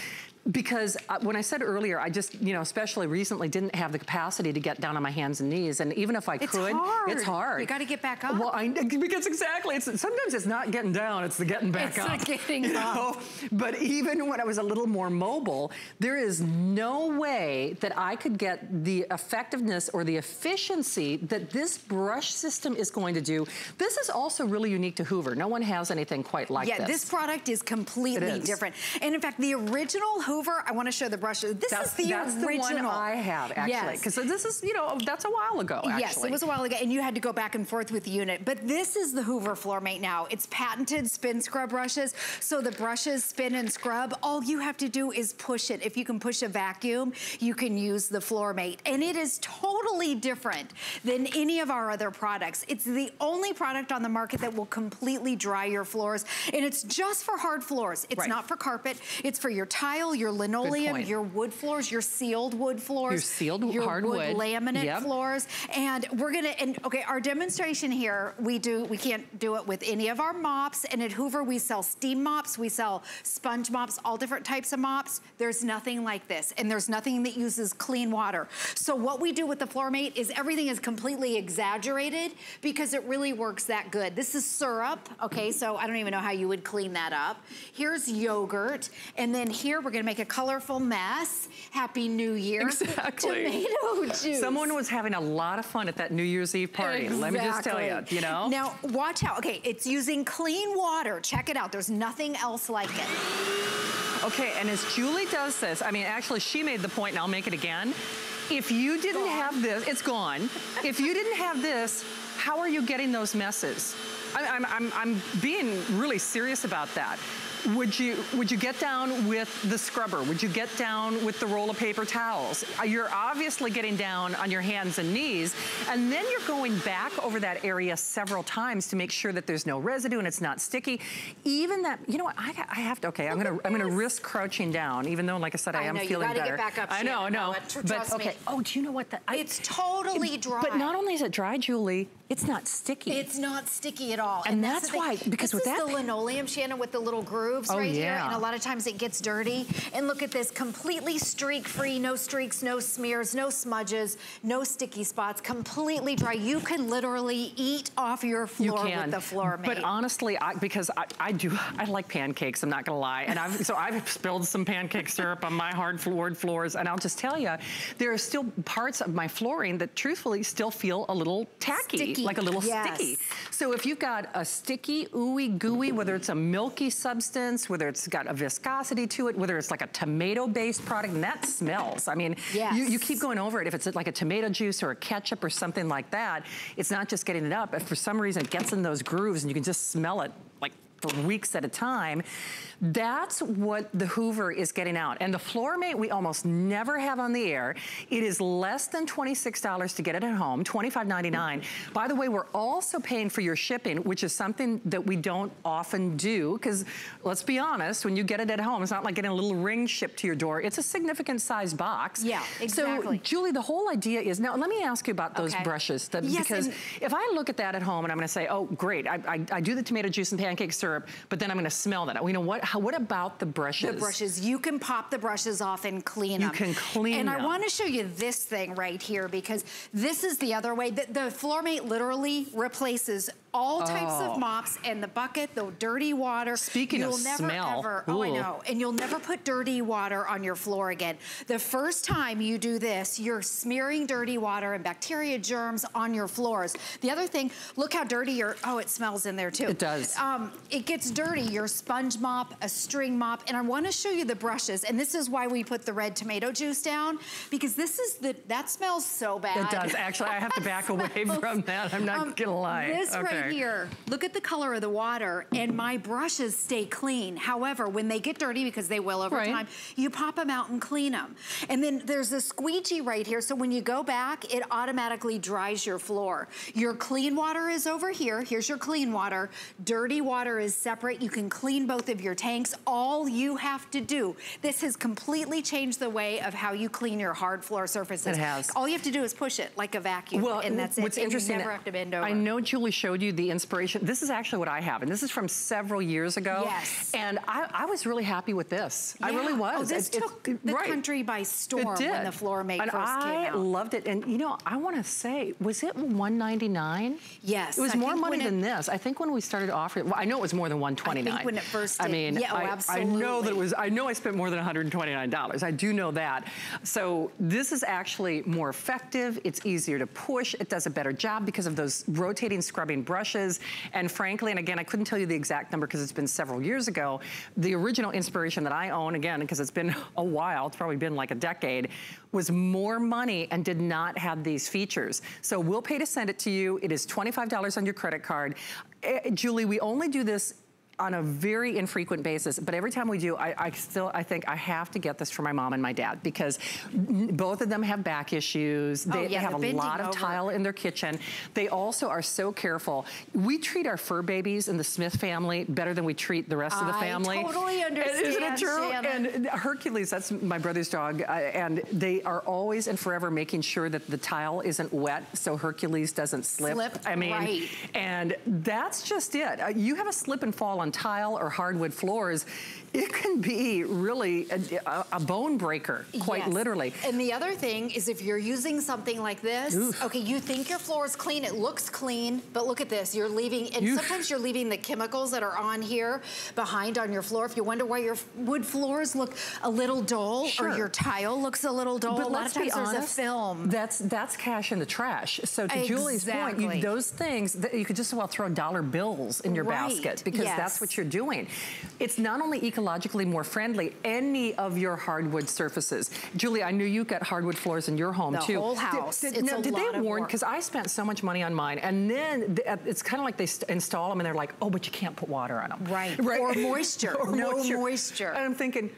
Because when I said earlier, I just, you know, especially recently didn't have the capacity to get down on my hands and knees. And even if I it's could, hard. it's hard. You got to get back up. Well, I, because exactly, it's, sometimes it's not getting down, it's the getting back it's up. It's the getting you up. Know? But even when I was a little more mobile, there is no way that I could get the effectiveness or the efficiency that this brush system is going to do. This is also really unique to Hoover. No one has anything quite like yeah, this. Yeah, this product is completely is. different. And in fact, the original Hoover I want to show the brush. This that's, is the that's original. That's the one I have, actually. Because yes. this is, you know, that's a while ago, actually. Yes, it was a while ago, and you had to go back and forth with the unit. But this is the Hoover Floor Mate now. It's patented spin scrub brushes. So the brushes spin and scrub. All you have to do is push it. If you can push a vacuum, you can use the Floor Mate. And it is totally different than any of our other products. It's the only product on the market that will completely dry your floors. And it's just for hard floors. It's right. not for carpet. It's for your tile, your linoleum, your wood floors, your sealed wood floors, your sealed your hardwood wood laminate yep. floors, and we're gonna. And okay, our demonstration here, we do we can't do it with any of our mops. And at Hoover, we sell steam mops, we sell sponge mops, all different types of mops. There's nothing like this, and there's nothing that uses clean water. So what we do with the Floor Mate is everything is completely exaggerated because it really works that good. This is syrup, okay? So I don't even know how you would clean that up. Here's yogurt, and then here we're gonna make a colorful mess. Happy New Year. Exactly. Tomato juice. Someone was having a lot of fun at that New Year's Eve party. Exactly. Let me just tell you, you know. Now, watch out. Okay, it's using clean water. Check it out. There's nothing else like it. Okay, and as Julie does this, I mean, actually, she made the point, and I'll make it again. If you didn't gone. have this, it's gone. If you didn't have this, how are you getting those messes? I'm, I'm, I'm being really serious about that. Would you, would you get down with the scrubber? Would you get down with the roll of paper towels? You're obviously getting down on your hands and knees, and then you're going back over that area several times to make sure that there's no residue and it's not sticky. Even that, you know what, I, I have to, okay, I'm gonna, I'm gonna risk crouching down, even though, like I said, I, I am know, feeling better. I know, you gotta get back up. I know, I know, but okay. Me. Oh, do you know what? That, I, it's totally it, dry. But not only is it dry, Julie, it's not sticky. It's not sticky at all. And, and that's, that's why, because with that- This is the linoleum, Shannon, with the little grooves oh, right yeah. here. And a lot of times it gets dirty. And look at this, completely streak-free, no streaks, no smears, no smudges, no sticky spots, completely dry. You can literally eat off your floor you with the Floor Mate. But honestly, I, because I, I do, I like pancakes, I'm not gonna lie. And I've, so I've spilled some pancake syrup on my hard floored floors. And I'll just tell you, there are still parts of my flooring that truthfully still feel a little tacky. Sticky. Like a little yes. sticky. So if you've got a sticky, ooey, gooey, whether it's a milky substance, whether it's got a viscosity to it, whether it's like a tomato-based product, and that smells. I mean, yes. you, you keep going over it. If it's like a tomato juice or a ketchup or something like that, it's not just getting it up. If for some reason it gets in those grooves and you can just smell it like for weeks at a time. That's what the Hoover is getting out. And the Floor Mate we almost never have on the air. It is less than twenty-six dollars to get it at home, twenty-five ninety-nine. By the way, we're also paying for your shipping, which is something that we don't often do, because let's be honest, when you get it at home, it's not like getting a little ring shipped to your door. It's a significant size box. Yeah, exactly. So, Julie, the whole idea is, now let me ask you about those okay. brushes. The, yes, because if I look at that at home and I'm gonna say, oh, great, I, I, I do the tomato juice and pancake syrup, but then I'm gonna smell that. You know, what, how, what about the brushes? The brushes, you can pop the brushes off and clean them. You can clean them. And I wanna show you this thing right here, because this is the other way. The, the Floor Mate literally replaces all types oh. of mops, and the bucket, the dirty water. Speaking you'll of never, smell. Ever, oh, I know. And you'll never put dirty water on your floor again. The first time you do this, you're smearing dirty water and bacteria, germs on your floors. The other thing, look how dirty your, oh, it smells in there too. It does. Um, it gets dirty, your sponge mop, a string mop, and I wanna show you the brushes, and this is why we put the red tomato juice down, because this is the, that smells so bad. It does, actually, I have to back away from that, I'm not um, gonna lie. This okay. right here, look at the color of the water, and my brushes stay clean. However, when they get dirty, because they will over right. time, you pop them out and clean them. And then there's a squeegee right here, so when you go back, it automatically dries your floor. Your clean water is over here, here's your clean water. Dirty water is separate, you can clean both of your tanks. All you have to do, this has completely changed the way of how you clean your hard floor surfaces. It has. All you have to do is push it like a vacuum, well, and that's it. What's interesting, you never have to bend over. I know Julie showed you the inspiration. This is actually what I have, and this is from several years ago. Yes. And I, I was really happy with this. Yeah. I really was. Oh, this it, took it, the right. country by storm when the Floor Mate and first I came out. I loved it. And you know, I want to say, was it one ninety-nine? Yes. It was I more money it, than this. I think when we started offering, well, I know it was more than one twenty-nine. I think when it first. Did. I mean, yeah, oh, I, absolutely. I know that it was. I know I spent more than one hundred twenty-nine dollars. I do know that. So this is actually more effective. It's easier to push. It does a better job because of those rotating scrubbing brushes. Brushes. And frankly, and again, I couldn't tell you the exact number because it's been several years ago. The original inspiration that I own, again, because it's been a while, it's probably been like a decade, was more money and did not have these features. So we'll pay to send it to you. It is twenty-five dollars on your credit card. Uh, Julie, we only do this on a very infrequent basis, but every time we do, I, I still, I think I have to get this for my mom and my dad, because both of them have back issues. They, oh, yeah, they have the a lot of over. tile in their kitchen. They also are so careful. We treat our fur babies in the Smith family better than we treat the rest I of the family. I totally understand. Isn't it true? And Hercules, that's my brother's dog, uh, and they are always and forever making sure that the tile isn't wet so Hercules doesn't slip. Slip, I mean, right. And that's just it. Uh, you have a slip and fall on tile or hardwood floors, it can be really a, a bone breaker, quite yes. literally. And the other thing is, if you're using something like this, Oof. okay, you think your floor is clean, it looks clean, but look at this, you're leaving, and Oof. sometimes you're leaving the chemicals that are on here behind on your floor. If you wonder why your wood floors look a little dull, sure. or your tile looks a little dull, but a lot let's of times be honest, there's a film. That's, that's cash in the trash. So to exactly. Julie's point, you, those things, you could just as well throw dollar bills in your right. basket, because yes. that's what you're doing. It's not only ecologically more friendly, any of your hardwood surfaces. Julie, I knew you got hardwood floors in your home the too. The whole house. Did, did, it's now, a did lot they warn? Because I spent so much money on mine, and then they, it's kind of like they install them and they're like, oh, but you can't put water on them. Right. right. Or moisture. or no moisture. moisture. And I'm thinking,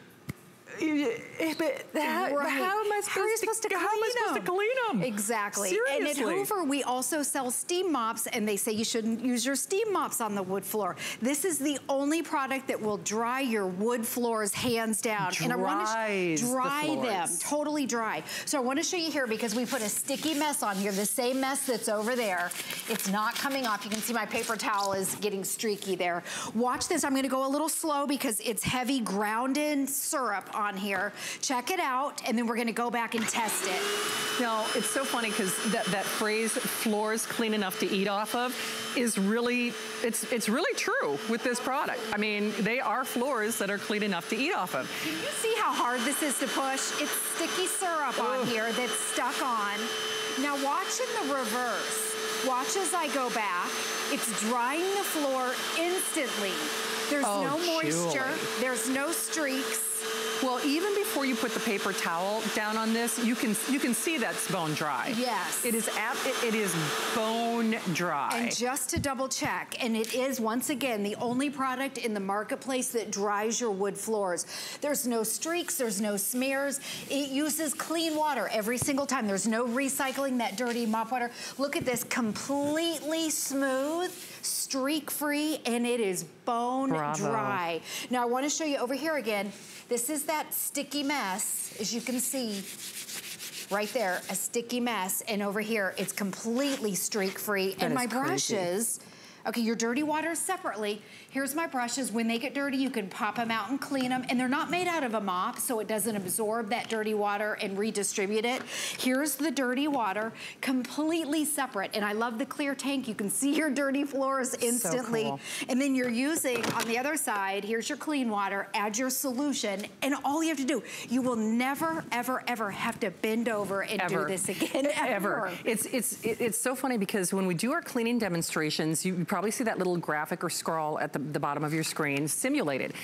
But how, right. how am I supposed, how you to, supposed to clean how am I supposed them? To clean them? Exactly. Seriously. And at Hoover, we also sell steam mops, and they say you shouldn't use your steam mops on the wood floor. This is the only product that will dry your wood floors hands down. Dries and I want to dry the them, totally dry. So I want to show you here, because we put a sticky mess on here, the same mess that's over there. It's not coming off. You can see my paper towel is getting streaky there. Watch this. I'm going to go a little slow because it's heavy ground-in syrup on here. Check it out, and then we're gonna go back and test it. No, it's so funny, because that, that phrase, floors clean enough to eat off of, is really, it's it's really true with this product. I mean, they are floors that are clean enough to eat off of. Can you see how hard this is to push? It's sticky syrup Ugh. on here that's stuck on. Now watch in the reverse. Watch as I go back. It's drying the floor instantly. There's oh, no moisture, Julie. There's no streaks. Well, even before you put the paper towel down on this, you can you can see that's bone dry. Yes. It is ab it, it is bone dry. And just to double check, and it is once again the only product in the marketplace that dries your wood floors. There's no streaks, there's no smears. It uses clean water every single time. There's no recycling that dirty mop water. Look at this, completely smooth, streak-free, and it is bone Bravo. dry. Now I want to show you over here again. This is that sticky mess, as you can see. Right there, a sticky mess, and over here, it's completely streak-free. And my brushes, crazy. okay, your dirty water separately. Here's my brushes. When they get dirty, you can pop them out and clean them. And they're not made out of a mop, so it doesn't absorb that dirty water and redistribute it. Here's the dirty water, completely separate. And I love the clear tank. You can see your dirty floors instantly. So cool. And then you're using, on the other side, here's your clean water, add your solution, and all you have to do, you will never, ever, ever have to bend over and ever. do this again, ever. ever. It's, it's, it's so funny because when we do our cleaning demonstrations, you probably see that little graphic or scrawl at the the bottom of your screen, simulated.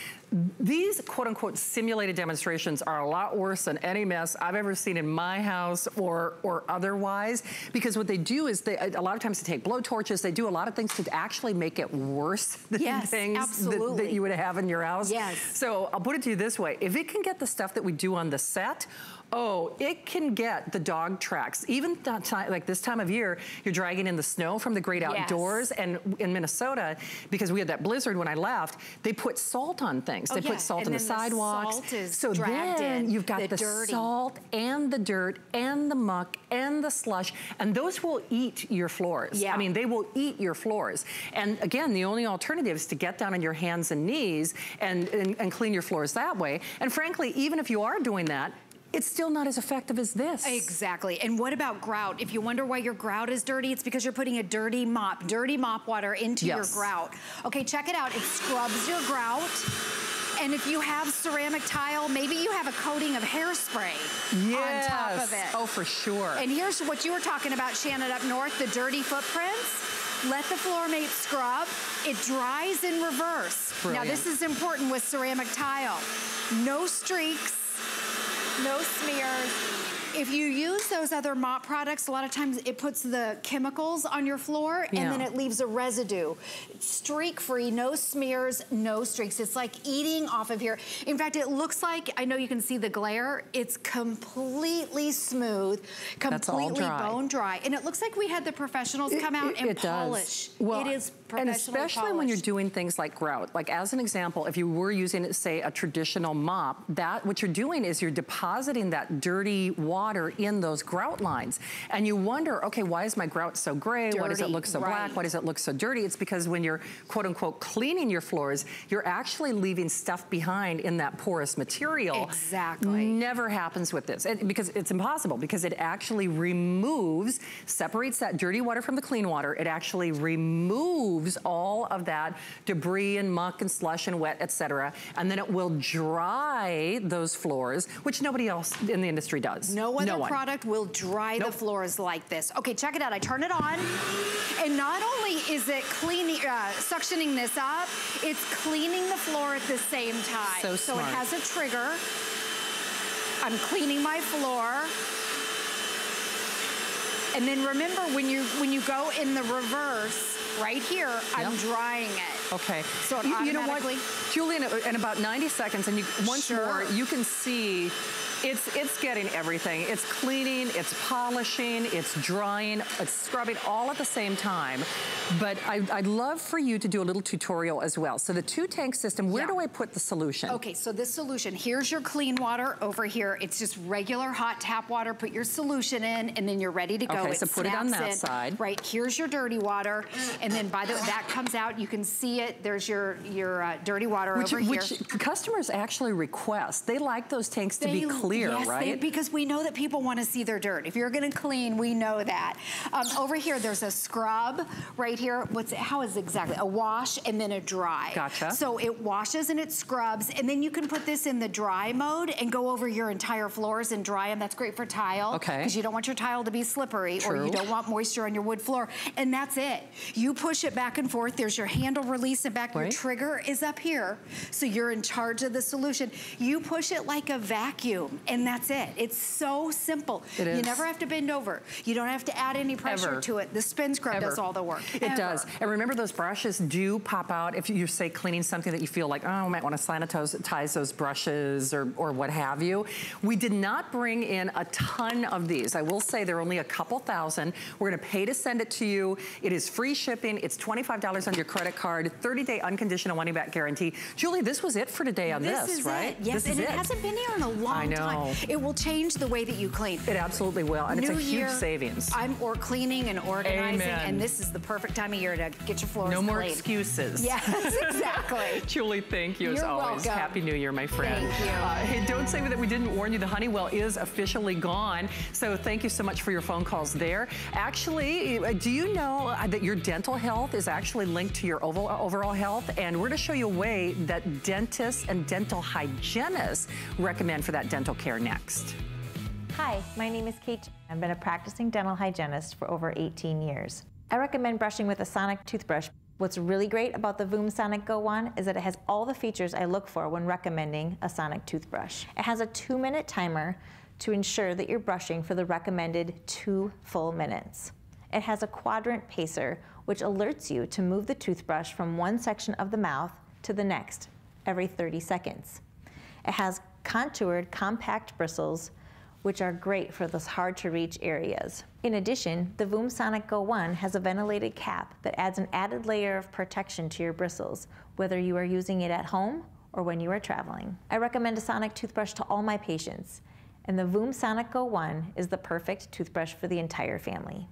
These quote-unquote simulated demonstrations are a lot worse than any mess I've ever seen in my house or or otherwise, because what they do is they a lot of times they take blowtorches, they do a lot of things to actually make it worse than yes, things that, that you would have in your house. Yes. So I'll put it to you this way, if it can get the stuff that we do on the set, oh, it can get the dog tracks. Even th time, like this time of year, you're dragging in the snow from the great outdoors. Yes. And in Minnesota, because we had that blizzard when I left, they put salt on things. Oh, they yeah. put salt and on the sidewalks. The salt is so dragged then in, you've got the, the salt and the dirt and the muck and the slush, and those will eat your floors. Yeah. I mean, they will eat your floors. And again, the only alternative is to get down on your hands and knees and, and, and clean your floors that way. And frankly, even if you are doing that, it's still not as effective as this. Exactly. And what about grout? If you wonder why your grout is dirty, it's because you're putting a dirty mop, dirty mop water into yes. your grout. Okay, check it out. It scrubs your grout. And if you have ceramic tile, maybe you have a coating of hairspray yes. on top of it. Oh, for sure. And here's what you were talking about, Shannon, up north, the dirty footprints. Let the Floor Mate scrub. It dries in reverse. Brilliant. Now, this is important with ceramic tile. No streaks. No smears. If you use those other mop products, a lot of times it puts the chemicals on your floor and yeah. then it leaves a residue. Streak-free, no smears, no streaks. It's like eating off of here. In fact, it looks like, I know you can see the glare, it's completely smooth, completely dry. bone dry. And it looks like we had the professionals come it, out it, and it polish. Does. Well, it is And especially polished. when you're doing things like grout. Like as an example, if you were using, say, a traditional mop, that what you're doing is you're depositing that dirty water in those grout lines. And you wonder, okay, why is my grout so gray? Dirty, why does it look so right. black? Why does it look so dirty? It's because when you're, quote unquote, cleaning your floors, you're actually leaving stuff behind in that porous material. Exactly. Never happens with this. It, because it's impossible, because it actually removes, separates that dirty water from the clean water. It actually removes all of that debris and muck and slush and wet, et cetera, and then it will dry those floors, which nobody else in the industry does. No other no product will dry nope. the floors like this. Okay, check it out. I turn it on, and not only is it cleaning, uh, suctioning this up, it's cleaning the floor at the same time. So, so smart. It has a trigger. I'm cleaning my floor. And then remember, when you when you go in the reverse, right here, yep. I'm drying it. Okay. So it you, automatically... You know what, Julie, in, in about ninety seconds, and you, once sure. more, you can see it's it's getting everything. It's cleaning, it's polishing, it's drying, it's scrubbing, all at the same time. But I, I'd love for you to do a little tutorial as well. So the two-tank system, where yeah. do I put the solution? Okay, so this solution, here's your clean water over here. It's just regular hot tap water. Put your solution in, and then you're ready to go. Okay. Okay, so put it on that side. Right, here's your dirty water, and then by the way, that comes out. You can see it. There's your your uh, dirty water over here. Which customers actually request. They like those tanks to be clean. clear, yes, right? They, because we know that people want to see their dirt. If you're going to clean, we know that. Um, over here, there's a scrub right here. What's it, how is it exactly? A wash and then a dry. Gotcha. So it washes and it scrubs, and then you can put this in the dry mode and go over your entire floors and dry them. That's great for tile. Okay. Because you don't want your tile to be slippery. True. Or you don't want moisture on your wood floor. And that's it. You push it back and forth. There's your handle release and back. Right. Your trigger is up here. So you're in charge of the solution. You push it like a vacuum and that's it. It's so simple. It is. You never have to bend over. You don't have to add any pressure Ever. to it. The spin scrub Ever. does all the work. It Ever. does. And remember, those brushes do pop out if you say cleaning something that you feel like, oh, I might want to sanitize those brushes or, or what have you. We did not bring in a ton of these. I will say there are only a couple thousand. We're going to pay to send it to you. It is free shipping. It's twenty-five dollars on your credit card, thirty day unconditional money back guarantee. Julie, this was it for today on this, this is right? It. Yes, this and is it. It hasn't been here in a long I know. time. It will change the way that you clean. It absolutely will, and New it's a year, huge savings. I'm or cleaning and organizing, Amen. and this is the perfect time of year to get your floors clean. No more clean. excuses. Yes, exactly. Julie, thank you You're as always. Welcome. Happy New Year, my friend. Thank you. Uh, hey, don't say that we didn't warn you. The Honeywell is officially gone, so thank you so much for your phone calls there. Actually, do you know that your dental health is actually linked to your overall health? And we're going to show you a way that dentists and dental hygienists recommend for that dental care next. Hi, my name is Kate. I've been a practicing dental hygienist for over eighteen years. I recommend brushing with a Sonic toothbrush. What's really great about the Voom Sonic Go one is that it has all the features I look for when recommending a Sonic toothbrush. It has a two-minute timer to ensure that you're brushing for the recommended two full minutes. It has a quadrant pacer, which alerts you to move the toothbrush from one section of the mouth to the next every thirty seconds. It has contoured compact bristles, which are great for those hard to reach areas. In addition, the Voom Sonic Go one has a ventilated cap that adds an added layer of protection to your bristles, whether you are using it at home or when you are traveling. I recommend a Sonic toothbrush to all my patients, and the Voom Sonic Go one is the perfect toothbrush for the entire family.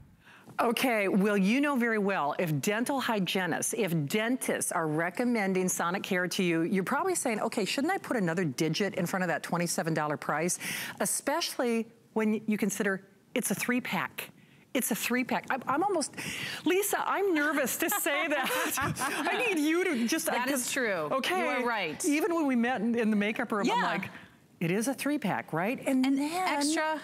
Okay, well, you know very well, if dental hygienists, if dentists are recommending Sonicare to you, you're probably saying, okay, shouldn't I put another digit in front of that twenty-seven dollar price? Especially when you consider it's a three-pack. It's a three-pack. I'm, I'm almost, Lisa, I'm nervous to say that. I need you to just... That is true. Okay. You are right. Even when we met in, in the makeup room, yeah. I'm like, it is a three-pack, right? And, and then... Extra...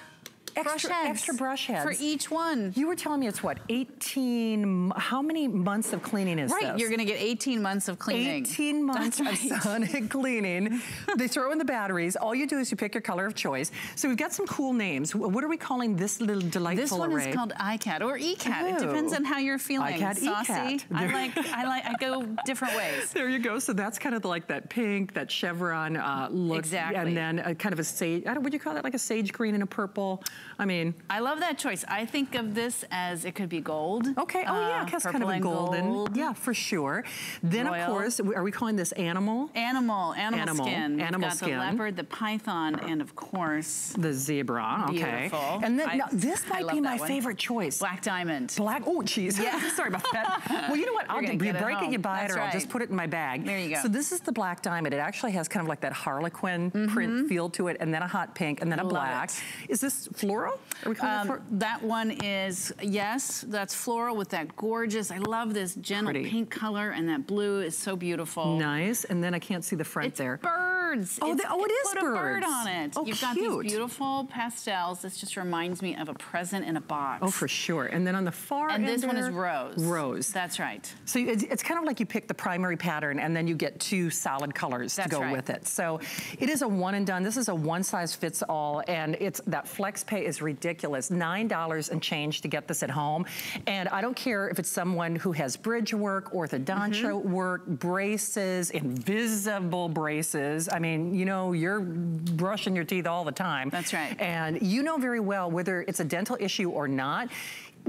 Extra brush, heads. extra brush heads. For each one. You were telling me it's what, eighteen, how many months of cleaning is right, this? Right, you're gonna get eighteen months of cleaning. eighteen months That's right. of Sonic cleaning. They throw in the batteries. All you do is you pick your color of choice. So we've got some cool names. What are we calling this little delightful This one array? Is called iCat or eCat. It depends on how you're feeling. iCat, eCat. I like, I like, I go different ways. There you go. So that's kind of like that pink, that chevron uh, look. Exactly. And then a, kind of a sage, I don't, would you call that like a sage green and a purple? I mean, I love that choice. I think of this as it could be gold. Okay. Oh yeah, uh, kind of a golden. Gold. Yeah, for sure. Then Royal. Of course, are we calling this animal? Animal, animal, animal skin. We've animal got skin. The leopard, the python, and of course the zebra. Okay. Beautiful. And then I, now, this might be my one. favorite choice. Black diamond. Black. Oh, geez. Yeah. Sorry about that. Well, you know what? I'll do, you break it, it, you buy That's it, or right. I'll just put it in my bag. There you go. So this is the black diamond. It actually has kind of like that harlequin mm-hmm. print feel to it, and then a hot pink, and then a love black. It. Is this floral? Are we calling um, that, for that one is, yes, that's floral with that gorgeous, I love this gentle Pretty. pink color, and that blue is so beautiful. Nice, and then I can't see the front it's there. Birds. Oh, it's birds. Oh, it is put birds. Put a bird on it. Oh, You've cute. got these beautiful pastels. This just reminds me of a present in a box. Oh, for sure. And then on the far end. And this one is rose. Rose. That's right. So it's, it's kind of like you pick the primary pattern, and then you get two solid colors that's to go right. with it. So it is a one and done. This is a one size fits all, and it's that flex pay is ridiculous. nine dollars and change to get this at home. And I don't care if it's someone who has bridge work, orthodontia mm-hmm. work, braces, invisible braces. I mean, you know, you're brushing your teeth all the time. That's right. And you know very well whether it's a dental issue or not.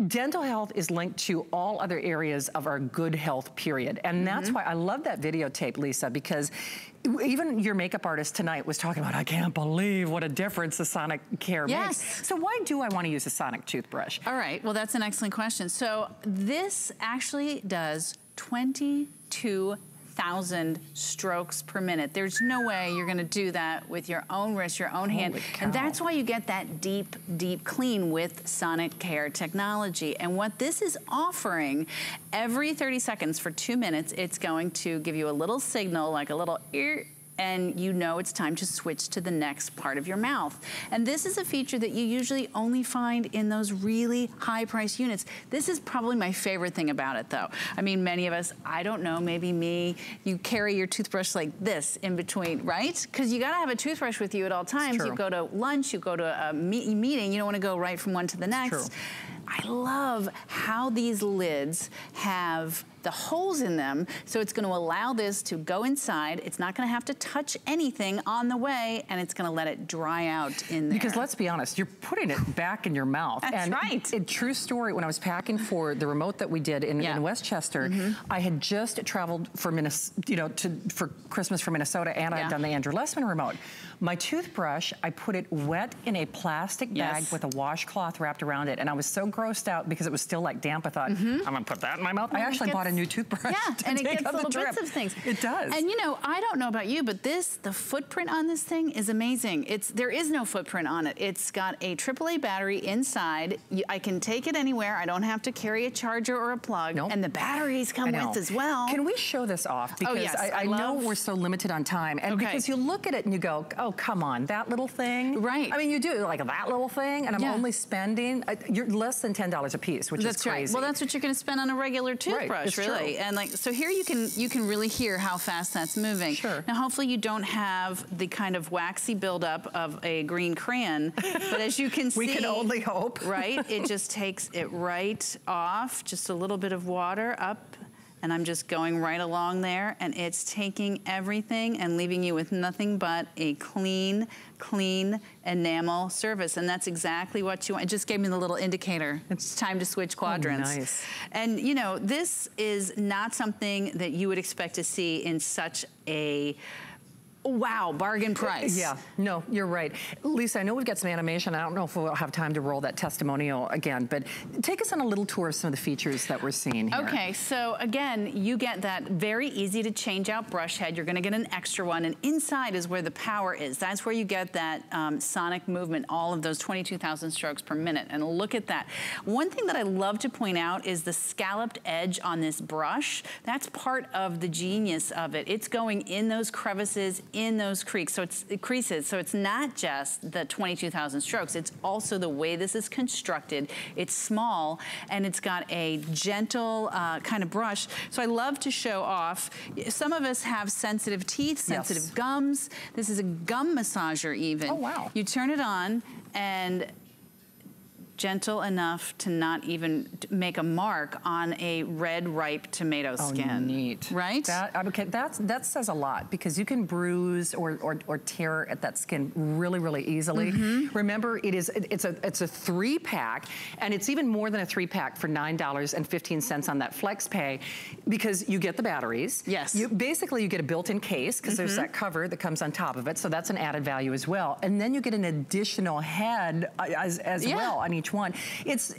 Dental health is linked to all other areas of our good health, period. And that's mm-hmm. why I love that videotape, Lisa, because even your makeup artist tonight was talking about, I can't believe what a difference the Sonicare yes. makes. So why do I want to use a Sonic toothbrush? All right, well, that's an excellent question. So this actually does twenty-two thousand strokes per minute. There's no way you're gonna do that with your own wrist, your own hand. And that's why you get that deep, deep clean with Sonicare technology. And what this is offering, every thirty seconds for two minutes, it's going to give you a little signal, like a little ear, and you know it's time to switch to the next part of your mouth. And this is a feature that you usually only find in those really high-priced units. This is probably my favorite thing about it, though. I mean, many of us, I don't know, maybe me, you carry your toothbrush like this in between, right? Because you gotta have a toothbrush with you at all times. You go to lunch, you go to a me- meeting, you don't wanna go right from one to the next. True. I love how these lids have the holes in them, so it's gonna allow this to go inside. It's not gonna have to touch anything on the way, and it's gonna let it dry out in there. Because let's be honest, you're putting it back in your mouth. That's and right. And true story, when I was packing for the remote that we did in, yeah. in Westchester, mm-hmm. I had just traveled for Minnes- you know, to, for Christmas for Minnesota, and yeah. I had done the Andrew Lessman remote. My toothbrush, I put it wet in a plastic yes. bag with a washcloth wrapped around it, and I was so grossed out because it was still like damp. I thought, mm-hmm. I'm gonna put that in my mouth. Well, I actually bought a new toothbrush. Yeah, to and it gets little bits of things. It does. And you know, I don't know about you, but this, the footprint on this thing is amazing. It's there is no footprint on it. It's got a triple A battery inside. You, I can take it anywhere. I don't have to carry a charger or a plug. Nope. And the batteries come with as well. Can we show this off? Because oh, yes. I, I, I know we're so limited on time. And okay. because you look at it and you go, oh, come on, that little thing. Right. I mean, you do, like that little thing, and I'm yeah. only spending, uh, you're less than ten dollars a piece, which that's is crazy. Right. Well, that's what you're gonna spend on a regular toothbrush. Right. Really, and like so here you can you can really hear how fast that's moving. Sure. Now hopefully you don't have the kind of waxy buildup of a green crayon, but as you can see, we can only hope, right? It just takes it right off, just a little bit of water up. And I'm just going right along there, and it's taking everything and leaving you with nothing but a clean, clean enamel surface. And that's exactly what you want. It just gave me the little indicator. It's time to switch quadrants. Oh, nice. And you know, this is not something that you would expect to see in such a wow, bargain price. Yeah, no, you're right. Lisa, I know we've got some animation. I don't know if we'll have time to roll that testimonial again, but take us on a little tour of some of the features that we're seeing here. Okay, so again, you get that very easy to change out brush head. You're gonna get an extra one, and inside is where the power is. That's where you get that um, sonic movement, all of those twenty-two thousand strokes per minute, and look at that. One thing that I love to point out is the scalloped edge on this brush. That's part of the genius of it. It's going in those crevices, in those creaks, so it's, it creases, so it's not just the twenty-two thousand strokes, it's also the way this is constructed. It's small, and it's got a gentle uh, kind of brush, so I love to show off. Some of us have sensitive teeth, sensitive yes. gums. This is a gum massager even. Oh, wow. You turn it on, and gentle enough to not even make a mark on a red, ripe tomato skin. Oh, neat. Right? That, okay, that's, that says a lot, because you can bruise or, or, or tear at that skin really, really easily. Mm-hmm. Remember, it is, it, it's a, it's a three-pack, and it's even more than a three-pack for nine dollars and fifteen cents on that Flex Pay, because you get the batteries. Yes. You, basically, you get a built-in case, because mm-hmm. there's that cover that comes on top of it, so that's an added value as well. And then you get an additional head as, as yeah. well on each one. It's,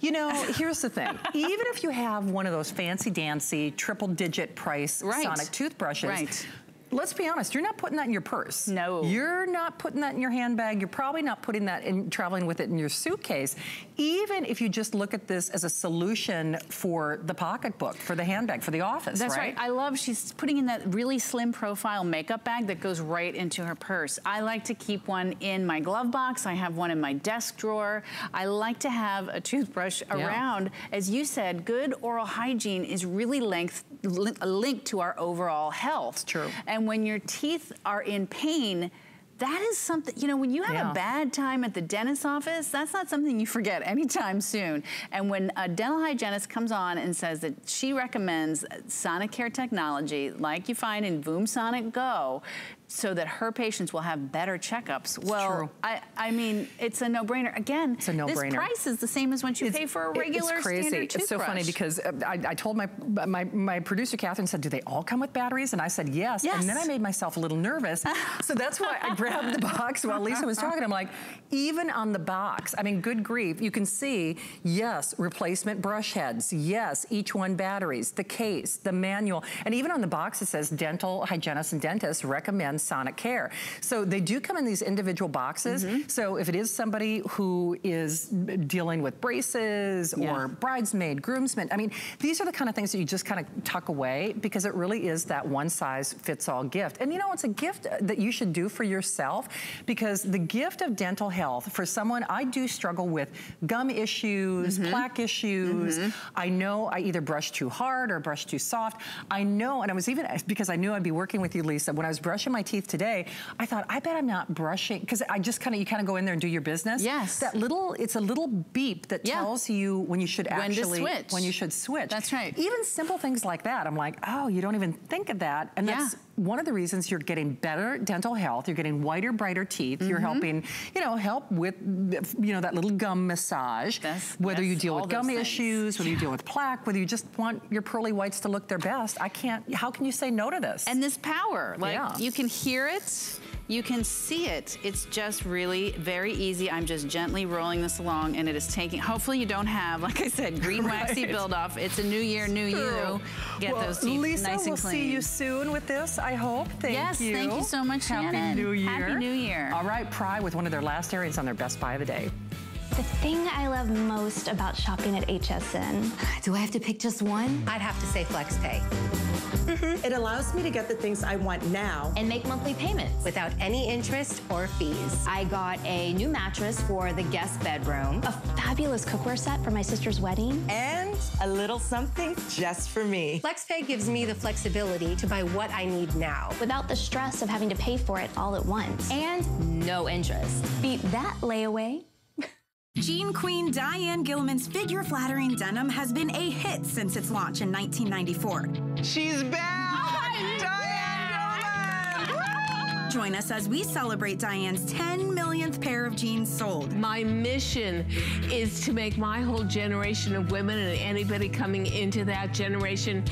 you know, here's the thing. Even if you have one of those fancy dancy triple digit price right. sonic toothbrushes, right. let's be honest, you're not putting that in your purse. No. You're not putting that in your handbag. You're probably not putting that in, traveling with it in your suitcase. Even if you just look at this as a solution for the pocketbook, for the handbag, for the office, That's right? right. I love, she's putting in that really slim profile makeup bag that goes right into her purse. I like to keep one in my glove box. I have one in my desk drawer. I like to have a toothbrush yeah. around. As you said, good oral hygiene is really linked, linked to our overall health. It's true. And And when your teeth are in pain, that is something, you know, when you have yeah. a bad time at the dentist's office, that's not something you forget anytime soon. And when a dental hygienist comes on and says that she recommends Sonicare technology, like you find in Voom Sonic Go, so that her patients will have better checkups. Well, I, I mean, it's a no-brainer. Again, it's a no-brainer. This price is the same as once you it's, pay for a regular it's crazy. standard toothbrush. It's so funny because I, I told my, my my producer, Catherine, said, do they all come with batteries? And I said, yes. yes. And then I made myself a little nervous. So that's why I grabbed the box while Lisa was talking. I'm like, even on the box, I mean, good grief, you can see, yes, replacement brush heads. Yes, each one batteries, the case, the manual. And even on the box, it says dental hygienists and dentists recommend Sonicare. So they do come in these individual boxes. Mm-hmm. So if it is somebody who is dealing with braces yeah. or bridesmaid, groomsmen, I mean, these are the kind of things that you just kind of tuck away because it really is that one size fits all gift. And you know, it's a gift that you should do for yourself because the gift of dental health for someone, I do struggle with gum issues, mm-hmm. plaque issues. Mm-hmm. I know I either brush too hard or brush too soft. I know, and I was even, because I knew I'd be working with you, Lisa, when I was brushing my teeth today, I thought, I bet I'm not brushing, because I just kind of, you kind of go in there and do your business. Yes. That little, it's a little beep that yeah. tells you when you should actually, when to switch. When you should switch. That's right. Even simple things like that, I'm like, oh, you don't even think of that. And yeah. that's one of the reasons you're getting better dental health, you're getting whiter, brighter teeth, mm-hmm. you're helping, you know, help with, you know, that little gum massage, that's, whether that's you deal with gum things. issues, whether yeah. you deal with plaque, whether you just want your pearly whites to look their best. I can't, how can you say no to this? And this power, like yeah. you can hear it, you can see it. It's just really very easy. I'm just gently rolling this along and it is taking, hopefully you don't have, like I said, green right. waxy build off. It's a new year, new True. you. Get well, those teeth Lisa, nice and we'll clean. Lisa, we'll see you soon with this, I hope. Thank yes, you. Yes, thank you so much, Happy Shannon. New Year. Happy New Year. All right, Pry with one of their last areas on their Best Buy of the Day. The thing I love most about shopping at H S N. Do I have to pick just one? I'd have to say FlexPay. Mm-hmm. It allows me to get the things I want now. And make monthly payments. Without any interest or fees. I got a new mattress for the guest bedroom. A fabulous cookware set for my sister's wedding. And a little something just for me. FlexPay gives me the flexibility to buy what I need now. Without the stress of having to pay for it all at once. And no interest. Beat that layaway. Jean Queen Diane Gilman's figure-flattering denim has been a hit since its launch in nineteen ninety-four. She's back! Oh, Diane Gilman! Join us as we celebrate Diane's ten millionth pair of jeans sold. My mission is to make my whole generation of women and anybody coming into that generation